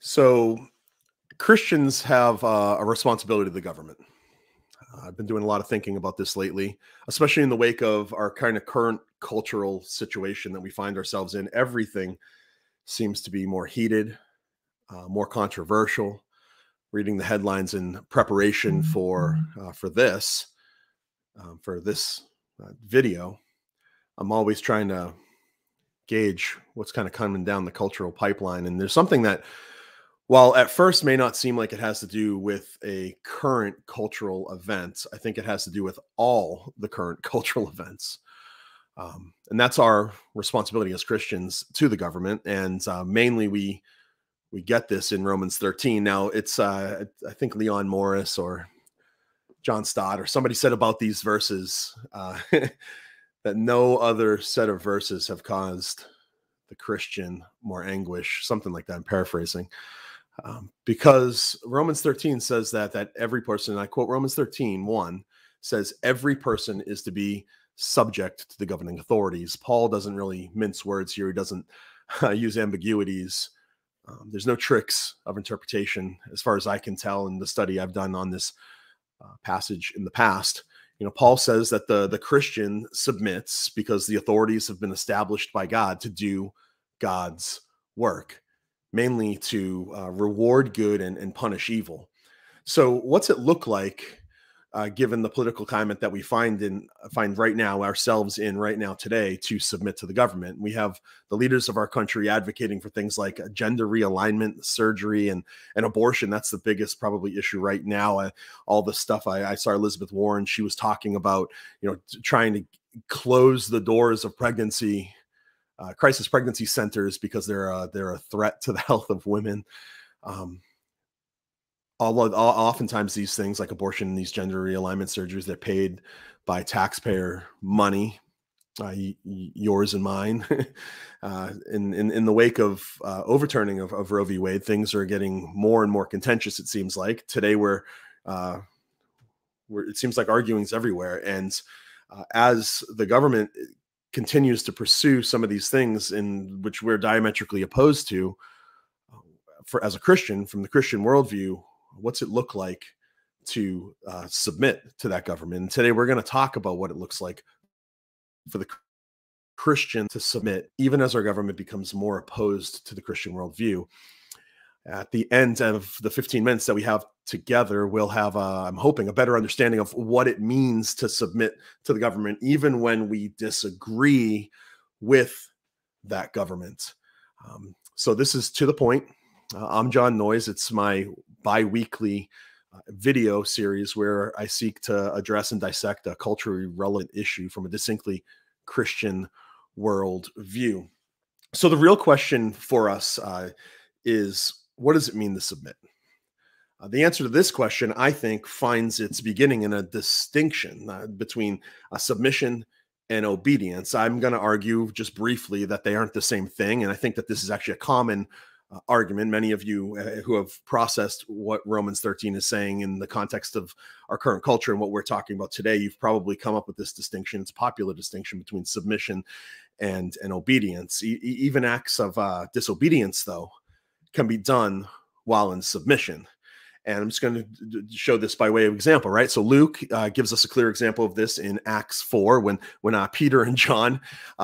So Christians have a responsibility to the government. I've been doing a lot of thinking about this lately, especially in the wake of our kind of current cultural situation that we find ourselves in. Everything seems to be more heated, more controversial. Reading the headlines in preparation for this video, I'm always trying to gauge what's kind of coming down the cultural pipeline. And there's something that, while at first may not seem like it has to do with a current cultural event, I think it has to do with all the current cultural events. And that's our responsibility as Christians to the government. And mainly we get this in Romans 13. Now it's, I think Leon Morris or John Stott or somebody said about these verses that no other set of verses have caused the Christian more anguish, something like that. I'm paraphrasing, because Romans 13 says that every person, and I quote Romans 13:1, says every person is to be subject to the governing authorities. Paul doesn't really mince words here. He doesn't use ambiguities. There's no tricks of interpretation, as far as I can tell in the study I've done on this passage in the past. You know, Paul says that the Christian submits because the authorities have been established by God to do God's work, mainly to reward good and punish evil. So what's it look like, given the political climate that we find right now, ourselves in right now today, to submit to the government? We have the leaders of our country advocating for things like gender realignment, surgery, and abortion. That's the biggest probably issue right now. All the stuff I saw Elizabeth Warren, she was talking about, you know, trying to close the doors of pregnancy, crisis pregnancy centers, because they're a threat to the health of women. Oftentimes these things like abortion and these gender realignment surgeries, they're paid by taxpayer money, yours and mine. In the wake of overturning of Roe v. Wade, things are getting more and more contentious, it seems like. Today it seems like arguing's everywhere. And as the government continues to pursue some of these things in which we're diametrically opposed to, as a Christian, from the Christian worldview, what's it look like to submit to that government? And today we're going to talk about what it looks like for the Christian to submit, even as our government becomes more opposed to the Christian worldview. At the end of the 15 minutes that we have together, we'll have, I'm hoping, a better understanding of what it means to submit to the government, even when we disagree with that government. So this is To The Point. I'm Jon Noyes. It's my bi-weekly video series where I seek to address and dissect a culturally relevant issue from a distinctly Christian world view. So the real question for us is, what does it mean to submit? The answer to this question, I think, finds its beginning in a distinction between submission and obedience. I'm going to argue just briefly that they aren't the same thing, and I think that this is actually a common argument. Many of you who have processed what Romans 13 is saying in the context of our current culture and what we're talking about today, you've probably come up with this distinction. It's a popular distinction between submission and obedience. Even acts of disobedience, though, can be done while in submission. And I'm just going to show this by way of example, right? So Luke gives us a clear example of this in Acts 4 when Peter and John,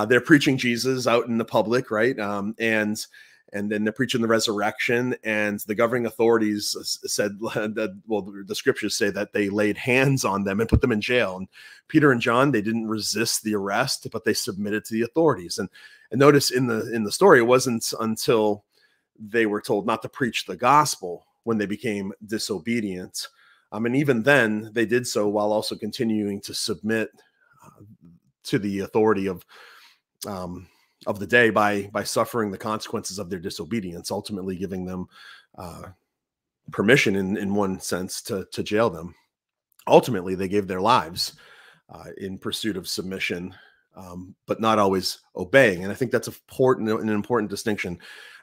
they're preaching Jesus out in the public, right? And then they're preaching the resurrection, and the governing authorities said that, well, the scriptures say that they laid hands on them and put them in jail. And Peter and John, they didn't resist the arrest, but they submitted to the authorities. And notice in the story, it wasn't until they were told not to preach the gospel when they became disobedient. And even then they did so while also continuing to submit to the authority of the day by suffering the consequences of their disobedience, ultimately giving them permission in one sense to jail them. Ultimately, they gave their lives in pursuit of submission, but not always obeying. And I think that's an important distinction,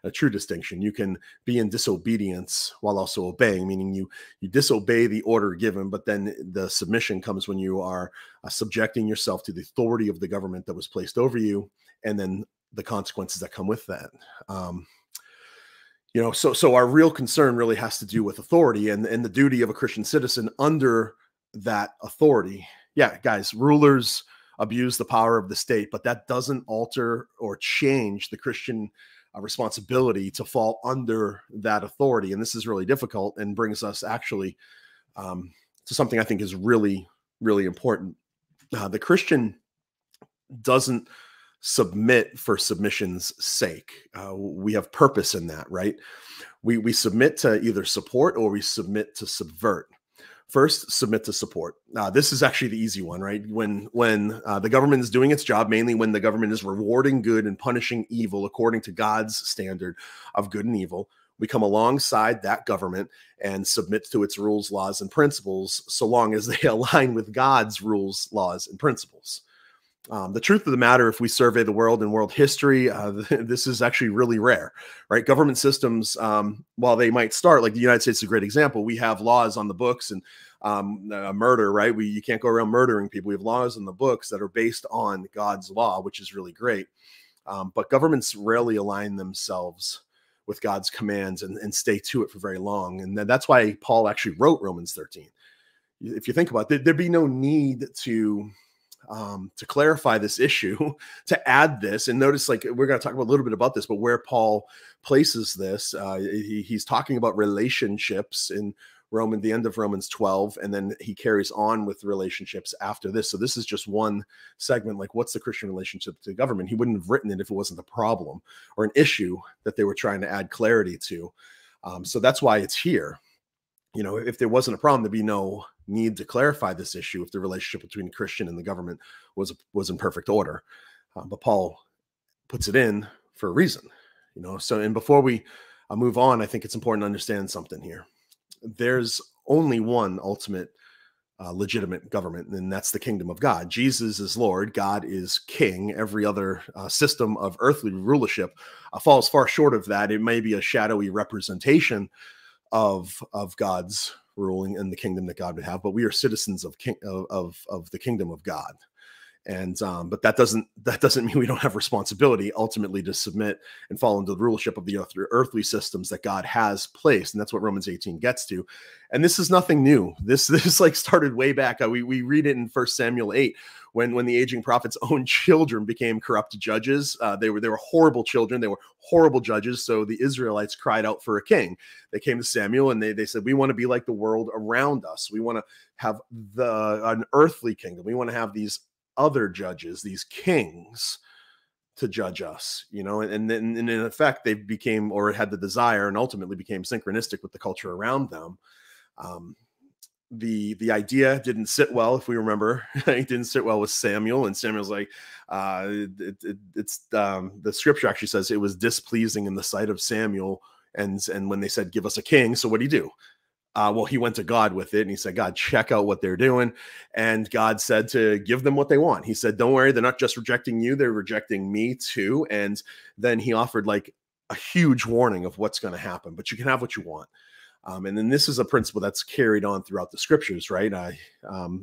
a true distinction. You can be in disobedience while also obeying, meaning you disobey the order given, but then the submission comes when you are subjecting yourself to the authority of the government that was placed over you, and then the consequences that come with that. You know, so our real concern really has to do with authority and the duty of a Christian citizen under that authority. Yeah, guys, rulers abuse the power of the state, but that doesn't alter or change the Christian responsibility to fall under that authority. And this is really difficult and brings us actually to something I think is really, really important. The Christian doesn't submit for submission's sake. We have purpose in that, right? We submit to either support or we submit to subvert. First, submit to support. This is actually the easy one, right? When the government is doing its job, mainly when the government is rewarding good and punishing evil according to God's standard of good and evil, we come alongside that government and submit to its rules, laws, and principles, so long as they align with God's rules, laws, and principles. The truth of the matter, if we survey the world and world history, this is actually really rare, right? Government systems, while they might start, like the United States is a great example. We have laws on the books and murder, right? You can't go around murdering people. We have laws in the books that are based on God's law, which is really great. But governments rarely align themselves with God's commands and stay to it for very long. And that's why Paul actually wrote Romans 13. If you think about it, there'd be no need to clarify this issue, to add this. And notice, like, we're going to talk a little bit about this, but where Paul places this, he's talking about relationships in the end of Romans 12, and then he carries on with relationships after this. So this is just one segment, like what's the Christian relationship to government? He wouldn't have written it if it wasn't a problem or an issue that they were trying to add clarity to. So that's why it's here. You know, if there wasn't a problem, there'd be no need to clarify this issue if the relationship between Christian and the government was in perfect order. But Paul puts it in for a reason, you know. So, and before we move on, I think it's important to understand something here. There's only one ultimate legitimate government, and that's the kingdom of God. Jesus is Lord. God is king. Every other system of earthly rulership falls far short of that. It may be a shadowy representation of God's ruling and the kingdom that God would have, but we are citizens of the kingdom of God. And but that doesn't mean we don't have responsibility ultimately to submit and fall into the rulership of the earthly systems that God has placed. And that's what Romans 18 gets to. And this is nothing new. This like started way back. We read it in First Samuel 8 when the aging prophet's own children became corrupt judges. They were horrible children. They were horrible judges. So the Israelites cried out for a king. They came to Samuel and they said, we want to be like the world around us. We want to have an earthly kingdom. We want to have these other judges, these kings, to judge us, you know. And in effect, they became, or had the desire, and ultimately became synchronistic with the culture around them. The idea didn't sit well, if we remember. It didn't sit well with Samuel, and Samuel's like, the scripture actually says it was displeasing in the sight of Samuel, and when they said, give us a king, so what do you do? Well, he went to God with it and he said, God, check out what they're doing. And God said to give them what they want. He said, don't worry, they're not just rejecting you, they're rejecting me too. And then he offered like a huge warning of what's going to happen, but you can have what you want. And then this is a principle that's carried on throughout the scriptures, right?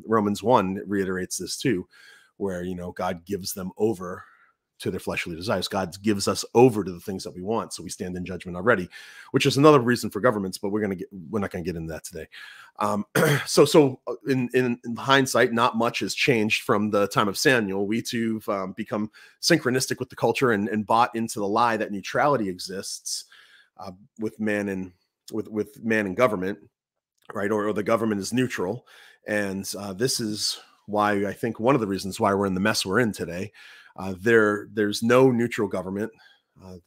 Romans 1 reiterates this too, where, you know, God gives them over to their fleshly desires. God gives us over to the things that we want, so we stand in judgment already, which is another reason for governments. But we're not going to get into that today. So in hindsight, not much has changed from the time of Samuel. We too have become synchronistic with the culture and bought into the lie that neutrality exists with man and government, right? Or the government is neutral, and this is why I think one of the reasons why we're in the mess we're in today. There's no neutral government.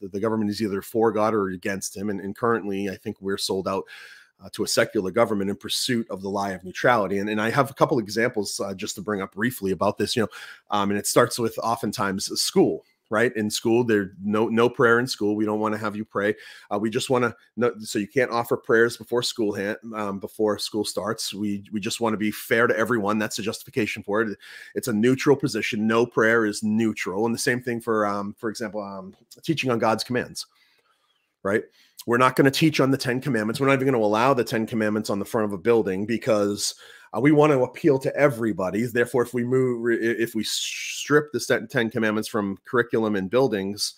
The government is either for God or against him. And currently, I think we're sold out to a secular government in pursuit of the lie of neutrality. And I have a couple examples just to bring up briefly about this, you know, and it starts with oftentimes school, right? In school, there's no prayer in school. We don't want to have you pray. We just want to so you can't offer prayers before school before school starts. We just want to be fair to everyone. That's the justification for it. It's a neutral position. No prayer is neutral. And the same thing for example, teaching on God's commands, right? We're not going to teach on the Ten Commandments. We're not even going to allow the Ten Commandments on the front of a building because we want to appeal to everybody. Therefore, if we strip the Ten Commandments from curriculum and buildings,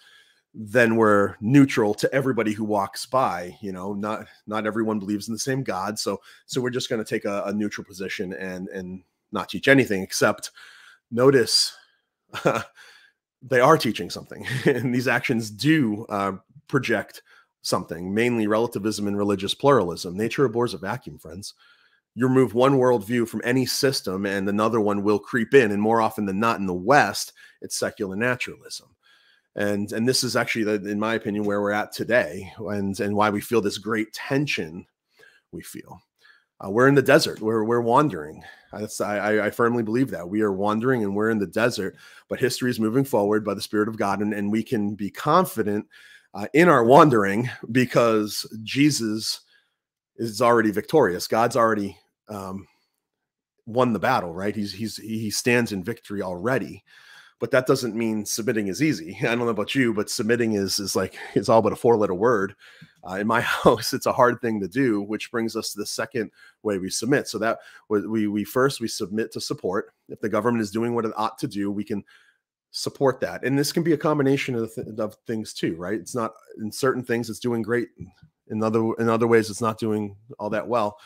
then we're neutral to everybody who walks by. You know, not everyone believes in the same God. So we're just going to take a neutral position and not teach anything, except notice they are teaching something. And these actions do project something, mainly relativism and religious pluralism. Nature abhors a vacuum, friends. You remove one worldview from any system and another one will creep in. And more often than not in the West, it's secular naturalism. And this is actually, in my opinion, where we're at today and why we feel this great tension we feel. We're in the desert. We're wandering. I firmly believe that. We are wandering and we're in the desert, but history is moving forward by the Spirit of God, and we can be confident in our wandering because Jesus is already victorious. God's already won the battle, right? He stands in victory already. But that doesn't mean submitting is easy. I don't know about you, but submitting is like, it's all but a four-letter word. In my house, it's a hard thing to do, which brings us to the second way we submit. So that we first submit to support. If the government is doing what it ought to do, we can support that. And this can be a combination of things too, right? It's not, in certain things it's doing great. In other ways, it's not doing all that well.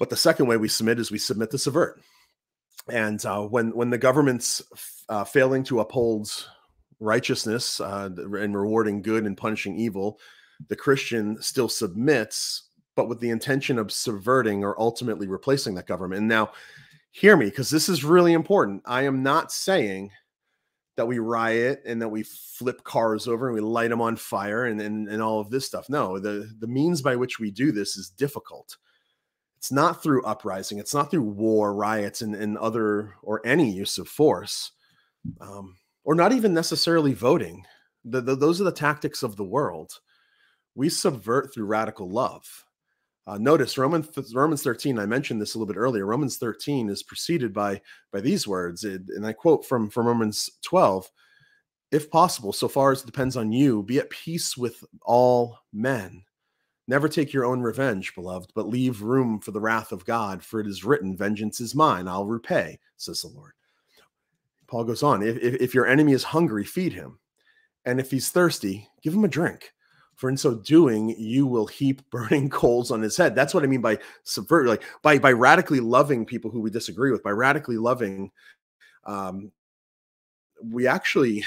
But the second way we submit is we submit to subvert. And when the government's failing to uphold righteousness and rewarding good and punishing evil, the Christian still submits, but with the intention of subverting or ultimately replacing that government. And now, hear me, because this is really important. I am not saying that we riot and that we flip cars over and we light them on fire and all of this stuff. No, the means by which we do this is difficult. It's not through uprising. It's not through war, riots, and other or any use of force, or not even necessarily voting. Those are the tactics of the world. We subvert through radical love. Notice Romans 13. I mentioned this a little bit earlier. Romans 13 is preceded by these words, and I quote from Romans 12, "If possible, so far as it depends on you, be at peace with all men. Never take your own revenge, beloved, but leave room for the wrath of God, for it is written, vengeance is mine, I'll repay, says the Lord." Paul goes on, if your enemy is hungry, feed him. And if he's thirsty, give him a drink. For in so doing, you will heap burning coals on his head. That's what I mean by subvert, like by radically loving people who we disagree with, by radically loving, we actually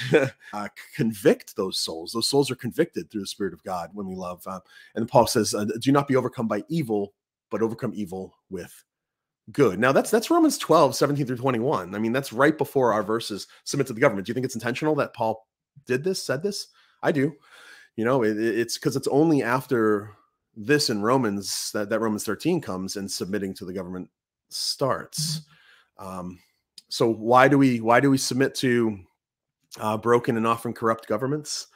convict those souls. Those souls are convicted through the Spirit of God when we love. And Paul says, do not be overcome by evil, but overcome evil with good. Now that's Romans 12, 17 through 21. I mean, that's right before our verses, submit to the government. Do you think it's intentional that Paul did this, said this? I do. You know, it's because it's only after this in Romans that Romans 13 comes and submitting to the government starts. So why do we submit to broken and often corrupt governments?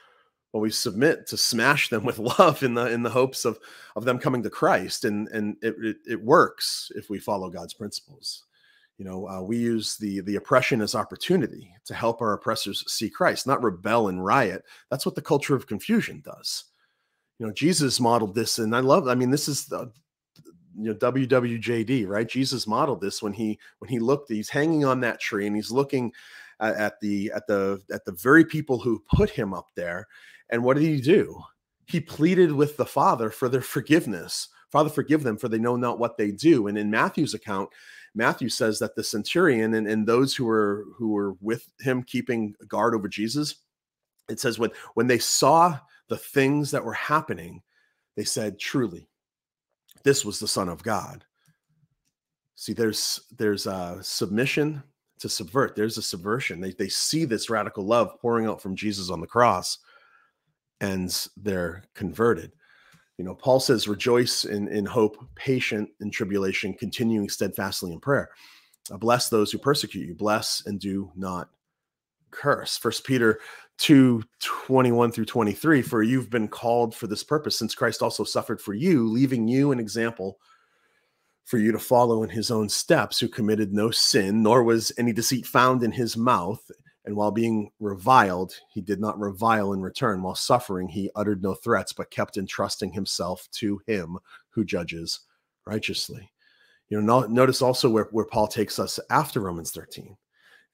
Well, we submit to smash them with love in the hopes of them coming to Christ, and it works if we follow God's principles. You know, we use the oppression as opportunity to help our oppressors see Christ, not rebel and riot. That's what the culture of confusion does. You know, Jesus modeled this, and this is the WWJD, right? Jesus modeled this when he looked, he's hanging on that tree and he's looking at the very people who put him up there. And what did he do? He pleaded with the Father for their forgiveness. Father, forgive them, for they know not what they do. And in Matthew's account, Matthew says that the centurion and those who were with him keeping guard over Jesus, it says when they saw the things that were happening, they said, "Truly, this was the Son of God." See, there's a submission to subvert. There's a subversion. They see this radical love pouring out from Jesus on the cross, and they're converted. You know, Paul says, rejoice in hope, patient in tribulation, continuing steadfastly in prayer. Bless those who persecute you. Bless and do not curse. First Peter 2:21 through 23, "For you've been called for this purpose, since Christ also suffered for you, leaving you an example for you to follow in his own steps, who committed no sin, nor was any deceit found in his mouth. And while being reviled, he did not revile in return. While suffering, he uttered no threats, but kept entrusting himself to him who judges righteously." You know, notice also where Paul takes us after Romans 13.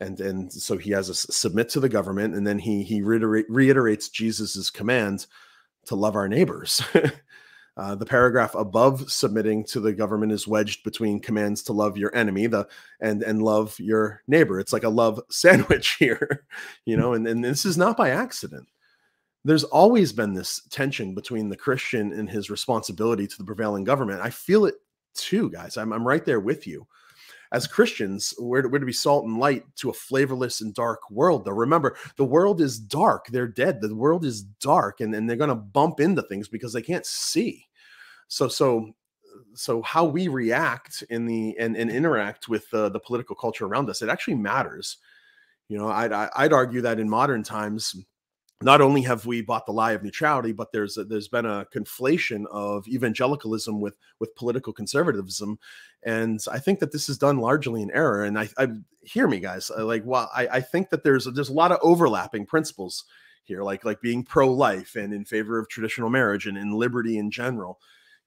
And so he has a submit to the government, and then he reiterates Jesus's command to love our neighbors. The paragraph above submitting to the government is wedged between commands to love your enemy and love your neighbor. It's like a love sandwich here, you know, and this is not by accident. There's always been this tension between the Christian and his responsibility to the prevailing government. I feel it too, guys. I'm right there with you. As Christians, we're to be salt and light to a flavorless and dark world. Though, remember, the world is dark. They're dead. The world is dark, and they're going to bump into things because they can't see. So how we react in the and interact with the political culture around us, it actually matters. You know, I'd argue that in modern times, not only have we bought the lie of neutrality, but there's been a conflation of evangelicalism with political conservatism, and I think that this is done largely in error. And I hear me, guys. I think that there's a lot of overlapping principles here, like being pro-life and in favor of traditional marriage and in liberty in general.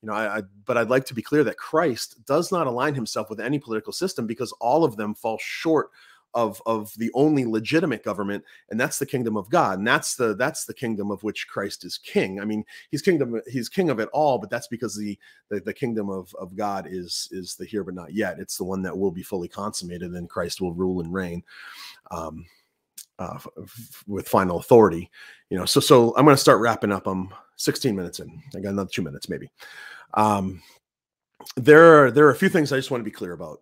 You know, but I'd like to be clear that Christ does not align himself with any political system, because all of them fall short of the only legitimate government, and that's the kingdom of God. And that's the kingdom of which Christ is king. I mean, he's king of it all, but that's because the kingdom of God is the here but not yet. It's the one that will be fully consummated, and Christ will rule and reign with final authority. You know, so I'm going to start wrapping up. I'm 16 minutes in. I got another 2 minutes maybe. There are a few things I just want to be clear about.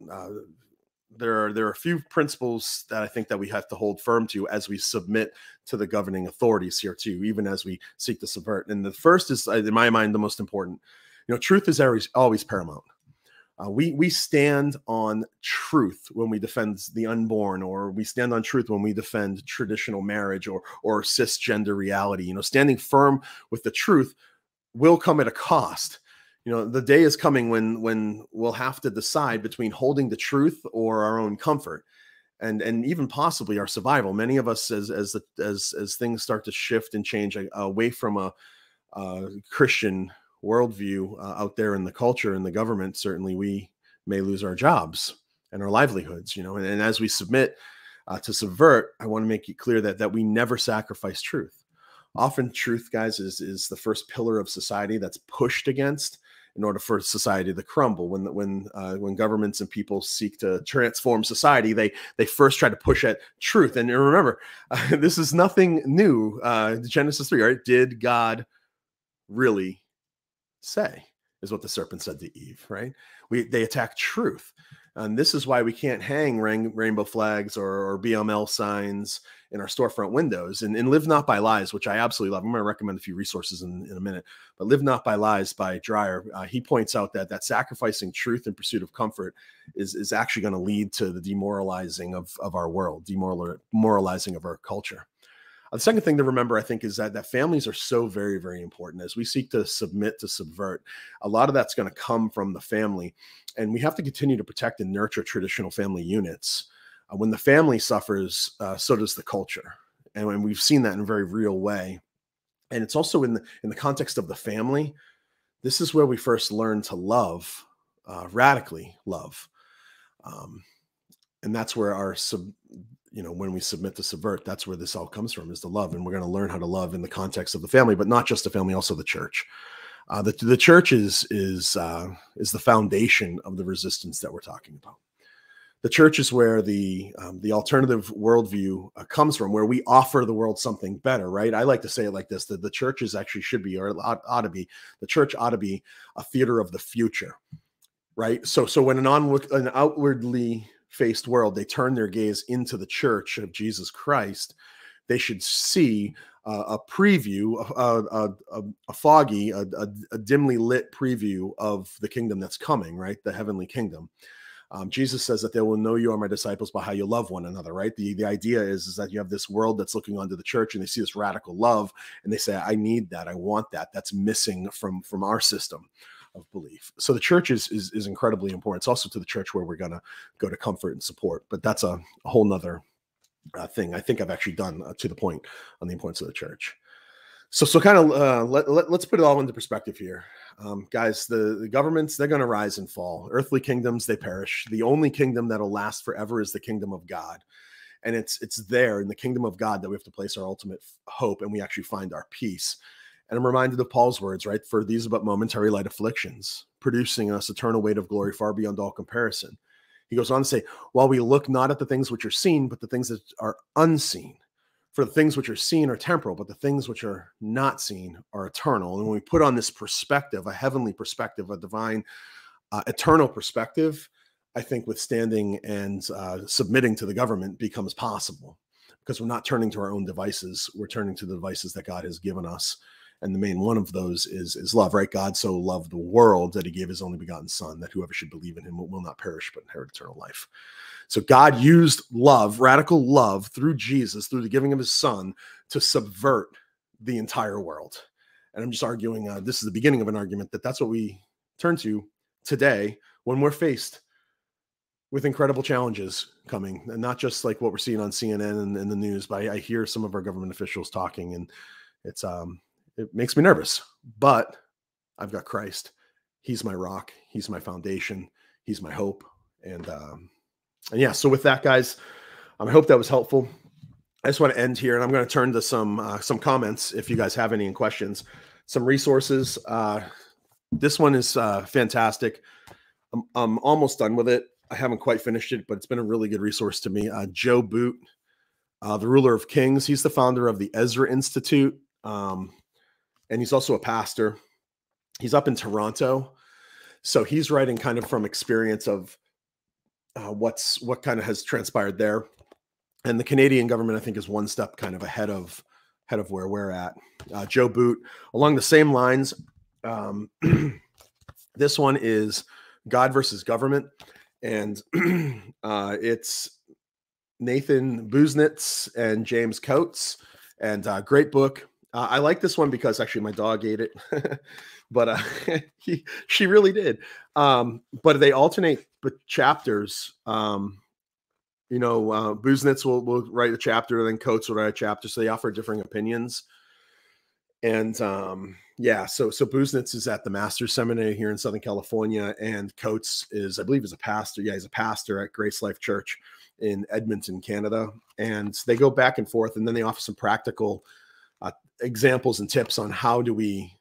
There are a few principles that I think that we have to hold firm to as we submit to the governing authorities here too, even as we seek to subvert. And the first is, in my mind, the most important. You know, truth is always paramount. We stand on truth when we defend the unborn, or we stand on truth when we defend traditional marriage or cisgender reality. You know, standing firm with the truth will come at a cost. You know, the day is coming when we'll have to decide between holding the truth or our own comfort and even possibly our survival. Many of us, as things start to shift and change away from a Christian worldview out there in the culture and the government, certainly we may lose our jobs and our livelihoods, you know, and as we submit to subvert, I want to make it clear that we never sacrifice truth. Often truth, guys, is the first pillar of society that's pushed against in order for society to crumble. When governments and people seek to transform society, they first try to push at truth. And remember, this is nothing new. Genesis 3, right? Did God really say, is what the serpent said to Eve, right? They attack truth. And this is why we can't hang rainbow flags or BML signs in our storefront windows, and Live Not By Lies, which I absolutely love. I'm going to recommend a few resources in a minute, but Live Not By Lies by Dreyer, he points out that sacrificing truth in pursuit of comfort is actually going to lead to the demoralizing of our world, demoralizing of our culture. The second thing to remember, I think, is that families are so very, very important. As we seek to submit to subvert, a lot of that's going to come from the family, and we have to continue to protect and nurture traditional family units. When the family suffers, so does the culture, and we've seen that in a very real way. And it's also in the context of the family. This is where we first learn to love, radically love, and that's where our you know, when we submit to subvert, that's where this all comes from, is the love. And we're going to learn how to love in the context of the family, but not just the family, also the church. The church is the foundation of the resistance that we're talking about. The church is where the alternative worldview comes from, where we offer the world something better, right? I like to say it like this, that the church is actually should be, or ought to be, the church ought to be a theater of the future, right? So when an outwardly faced world, they turn their gaze into the church of Jesus Christ, they should see a preview, a foggy, a dimly lit preview of the kingdom that's coming, right? The heavenly kingdom. Jesus says that they will know you are my disciples by how you love one another, right? The idea is that you have this world that's looking onto the church, and they see this radical love, and they say, I need that. I want that. That's missing from our system of belief. So the church is incredibly important. It's also to the church where we're going to go to comfort and support, but that's a whole nother thing. I think I've actually done to the point on the importance of the church. So kind of let's put it all into perspective here. Guys, the governments, they're going to rise and fall. Earthly kingdoms, they perish. The only kingdom that'll last forever is the kingdom of God. And it's there in the kingdom of God that we have to place our ultimate hope, and we actually find our peace. And I'm reminded of Paul's words, right? For these but momentary light afflictions, producing in us eternal weight of glory far beyond all comparison. He goes on to say, while we look not at the things which are seen, but the things that are unseen. For the things which are seen are temporal, but the things which are not seen are eternal. And when we put on this perspective, a heavenly perspective, a divine, eternal perspective, I think withstanding and submitting to the government becomes possible, because we're not turning to our own devices. We're turning to the devices that God has given us. And the main one of those is love, right? God so loved the world that he gave his only begotten son, that whoever should believe in him will not perish, but inherit eternal life. So God used love, radical love, through Jesus, through the giving of his son, to subvert the entire world. And I'm just arguing, this is the beginning of an argument, that that's what we turn to today when we're faced with incredible challenges coming, and not just like what we're seeing on CNN and the news, but I hear some of our government officials talking, and it's, it makes me nervous. But I've got Christ. He's my rock. He's my foundation. He's my hope. And yeah, so with that, guys, I hope that was helpful. I just want to end here, and I'm going to turn to some comments if you guys have any questions, some resources. This one is fantastic. I'm almost done with it. I haven't quite finished it, but it's been a really good resource to me. Joe Boot, the ruler of kings. He's the founder of the Ezra Institute. And he's also a pastor. He's up in Toronto. So he's writing kind of from experience of what kind of has transpired there. And the Canadian government, I think, is one step kind of ahead of where we're at. Joe Boot, along the same lines. This one is God versus Government. And it's Nathan Busenitz and James Coates. And great book. I like this one because actually my dog ate it, but she really did. But they alternate chapters. Busenitz will write a chapter, and then Coates will write a chapter. So they offer differing opinions. And yeah, so Busenitz is at the Master's Seminary here in Southern California, and Coates is, I believe, is a pastor. Yeah, he's a pastor at Grace Life Church in Edmonton, Canada. And they go back and forth, and then they offer some practical examples and tips on how do we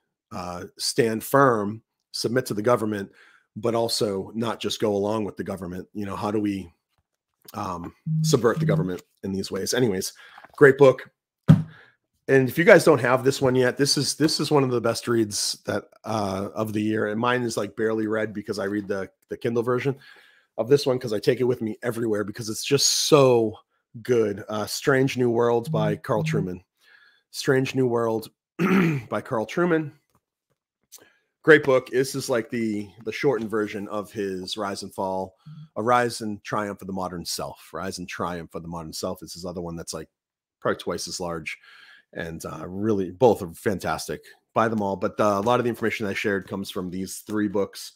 stand firm, submit to the government, but also not just go along with the government. You know, how do we subvert the government in these ways? Anyways, great book. And if you guys don't have this one yet, this is one of the best reads that of the year. And mine is like barely read because I read the Kindle version of this one, because I take it with me everywhere because it's just so good. Strange New Worlds by Carl Truman. Strange New World by Carl Truman. Great book. This is like the shortened version of his Rise and Fall, A Rise and Triumph of the Modern Self. Rise and Triumph of the Modern Self is his other one that's like probably twice as large. And really, both are fantastic. Buy them all. But a lot of the information I shared comes from these three books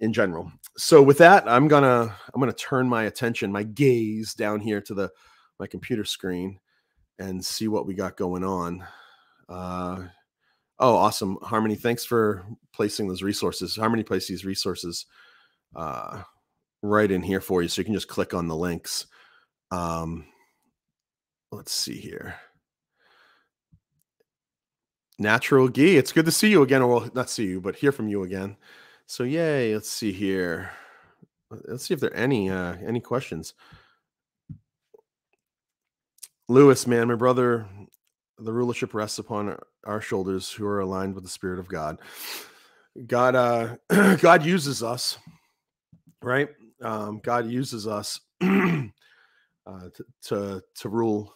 in general. So with that, I'm gonna turn my attention, my gaze down here to my computer screen, and see what we got going on. Oh, awesome. Harmony, thanks for placing those resources. Harmony placed these resources right in here for you, so you can just click on the links. Let's see here. Natural Ghee, it's good to see you again. Well, not see you, but hear from you again. So yay, let's see here. Let's see if there are any questions. Lewis, man, my brother, the rulership rests upon our shoulders who are aligned with the Spirit of God. God, God uses us, right? God uses us to rule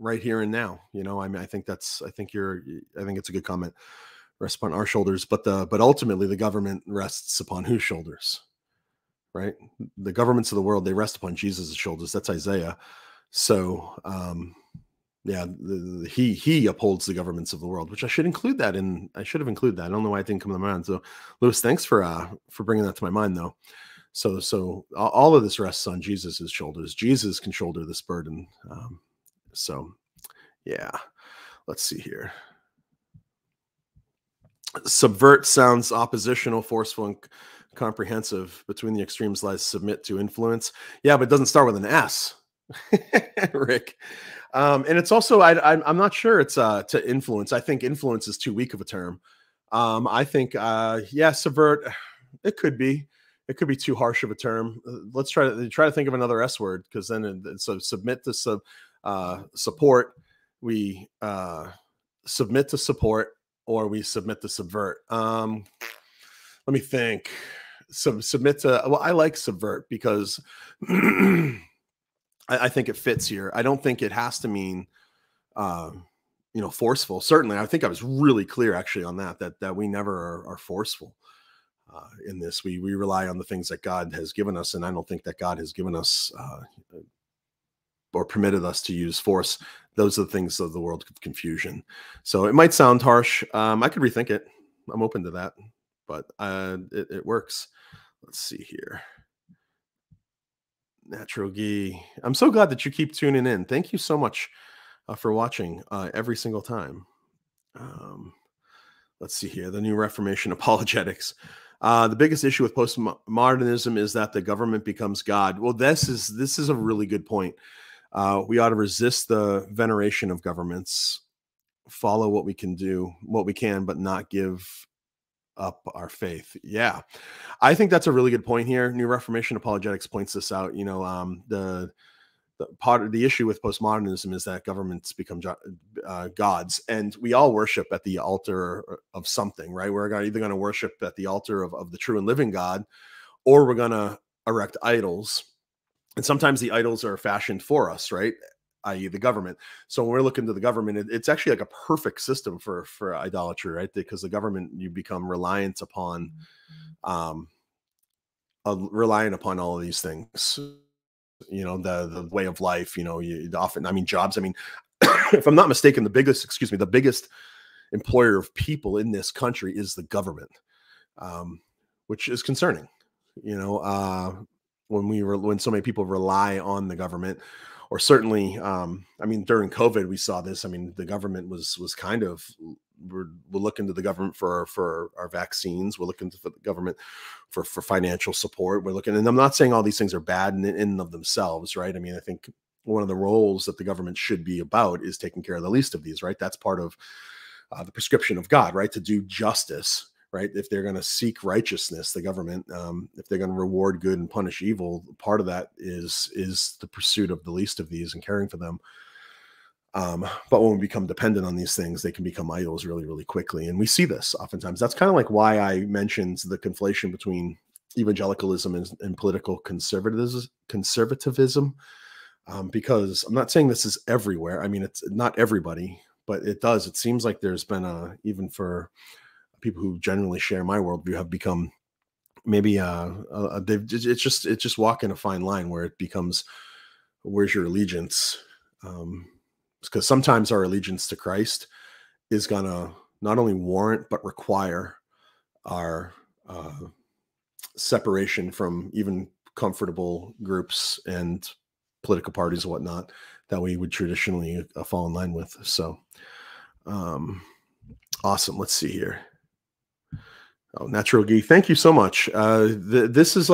right here and now. You know, I mean, I think it's a good comment. Rests upon our shoulders, but ultimately the government rests upon whose shoulders, right? The governments of the world, they rest upon Jesus' shoulders. That's Isaiah. So, yeah, he upholds the governments of the world, which I should include that in. I should have included that. I don't know why I didn't come to mind. So, Lewis, thanks for bringing that to my mind, though. So all of this rests on Jesus's shoulders. Jesus can shoulder this burden. So, yeah, let's see here. Subvert sounds oppositional, forceful, and comprehensive. Between the extremes lies submit to influence. Yeah, but it doesn't start with an S, Rick. And it's also, I'm not sure it's to influence. I think influence is too weak of a term. I think, yeah, subvert, it could be too harsh of a term. Let's try to think of another S word, because then so submit to support, we submit to support, or we submit to subvert. Let me think. Submit to, well, I like subvert because I think it fits here. I don't think it has to mean, you know, forceful. Certainly, I think I was really clear actually on that we never are forceful. In this, we rely on the things that God has given us, and I don't think that God has given us or permitted us to use force. Those are the things of the world of confusion. So it might sound harsh. I could rethink it. I'm open to that, but it works. Let's see here. Natural Ghee. I'm so glad that you keep tuning in. Thank you so much for watching every single time. Let's see here. The New Reformation Apologetics. The biggest issue with postmodernism is that the government becomes God. Well, this is a really good point. We ought to resist the veneration of governments, follow what we can do, what we can, but not give up our faith. Yeah, I think that's a really good point here. New Reformation Apologetics points this out. You know, the issue with postmodernism is that governments become gods, and we all worship at the altar of something, right? We're either going to worship at the altar of the true and living God, or we're going to erect idols. And sometimes the idols are fashioned for us, right? I.e. the government. So when we're looking to the government, it's actually like a perfect system for idolatry, right? Because the government, you become reliant upon, all of these things. You know, the way of life, you know, jobs. I mean, if I'm not mistaken, the biggest employer of people in this country is the government, which is concerning, you know, when so many people rely on the government. Or certainly, I mean, during COVID, we saw this. I mean, the government was kind of, we're looking to the government for our vaccines. We're looking to the government for financial support. We're looking, and I'm not saying all these things are bad in and of themselves, right? I mean, I think one of the roles that the government should be about is taking care of the least of these, right? That's part of the prescription of God, right? To do justice, right? If they're going to seek righteousness, the government, if they're going to reward good and punish evil, part of that is the pursuit of the least of these and caring for them. But when we become dependent on these things, they can become idols really, really quickly. And we see this oftentimes. That's kind of like why I mentioned the conflation between evangelicalism and political conservatism, because I'm not saying this is everywhere. I mean, it's not everybody, but it does. It seems like there's been even for people who generally share my worldview have become maybe it's just walking a fine line where it becomes, where's your allegiance? Because sometimes our allegiance to Christ is gonna not only warrant but require our separation from even comfortable groups and political parties and whatnot that we would traditionally fall in line with. So awesome. Let's see here. Oh, Natural Ghee, thank you so much. This has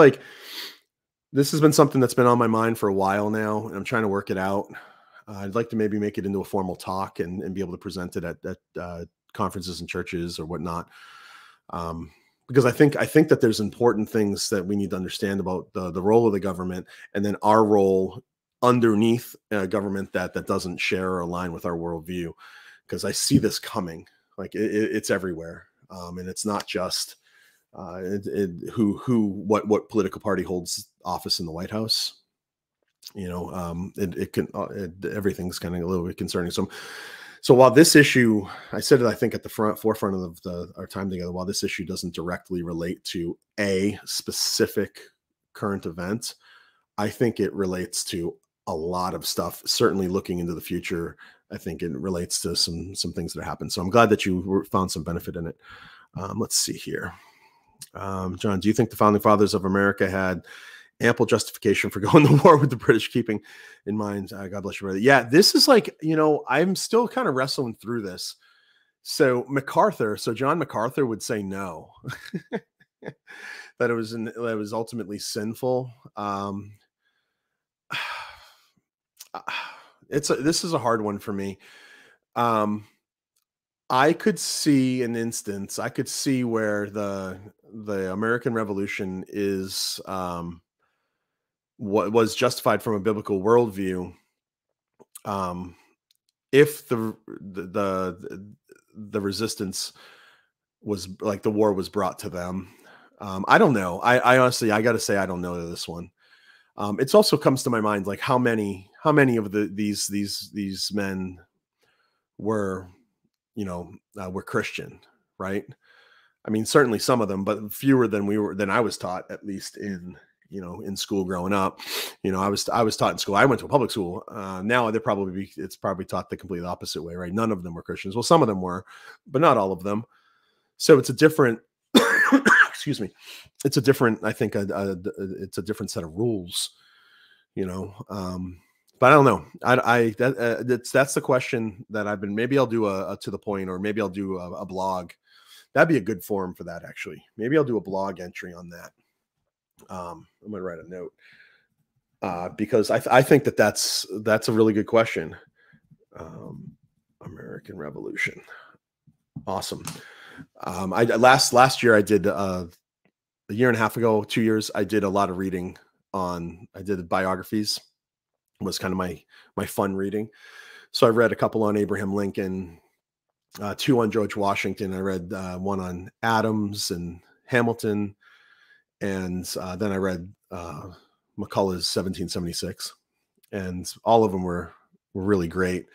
been something that's been on my mind for a while now, and I'm trying to work it out. I'd like to maybe make it into a formal talk and be able to present it at conferences and churches or whatnot. Because I think that there's important things that we need to understand about the role of the government, and then our role underneath a government that doesn't share or align with our worldview. Because I see this coming, like it's everywhere. And it's not just what political party holds office in the White House. You know, everything's kind of a little bit concerning. So while this issue, I said it, I think at the forefront of our time together, while this issue doesn't directly relate to a specific current event, I think it relates to a lot of stuff. Certainly looking into the future, I think it relates to some things that happened. So I'm glad that you found some benefit in it. Let's see here. John, do you think the founding fathers of America had ample justification for going to war with the British, keeping in mind, God bless you, brother. Yeah, this is like, you know, I'm still kind of wrestling through this. So John MacArthur would say no, that it was ultimately sinful. This is a hard one for me. I could see an instance. I could see where the American Revolution is what was justified from a biblical worldview. If the resistance was like the war was brought to them. I don't know. I honestly, I got to say, I don't know this one. It's also comes to my mind, like how many of these men were, were Christian, right? I mean, certainly some of them, but fewer than I was taught, at least in school growing up. I was taught in school. I went to a public school. Now it's probably taught the complete opposite way, right? None of them were Christians. Well, some of them were, but not all of them. So it's a different, excuse me. It's a different, I think it's a different set of rules, but I don't know. That's the question that I've been, maybe I'll do a To The Point, or maybe I'll do a blog. That'd be a good forum for that. Actually, maybe I'll do a blog entry on that. I'm going to write a note, because I think that's a really good question. American Revolution. Awesome. Last year I did, a year and a half ago, 2 years, I did a lot of reading I did biographies. It was kind of my fun reading. So I read a couple on Abraham Lincoln, 2 on George Washington. I read, one on Adams and Hamilton. And then I read McCullough's 1776, and all of them were really great.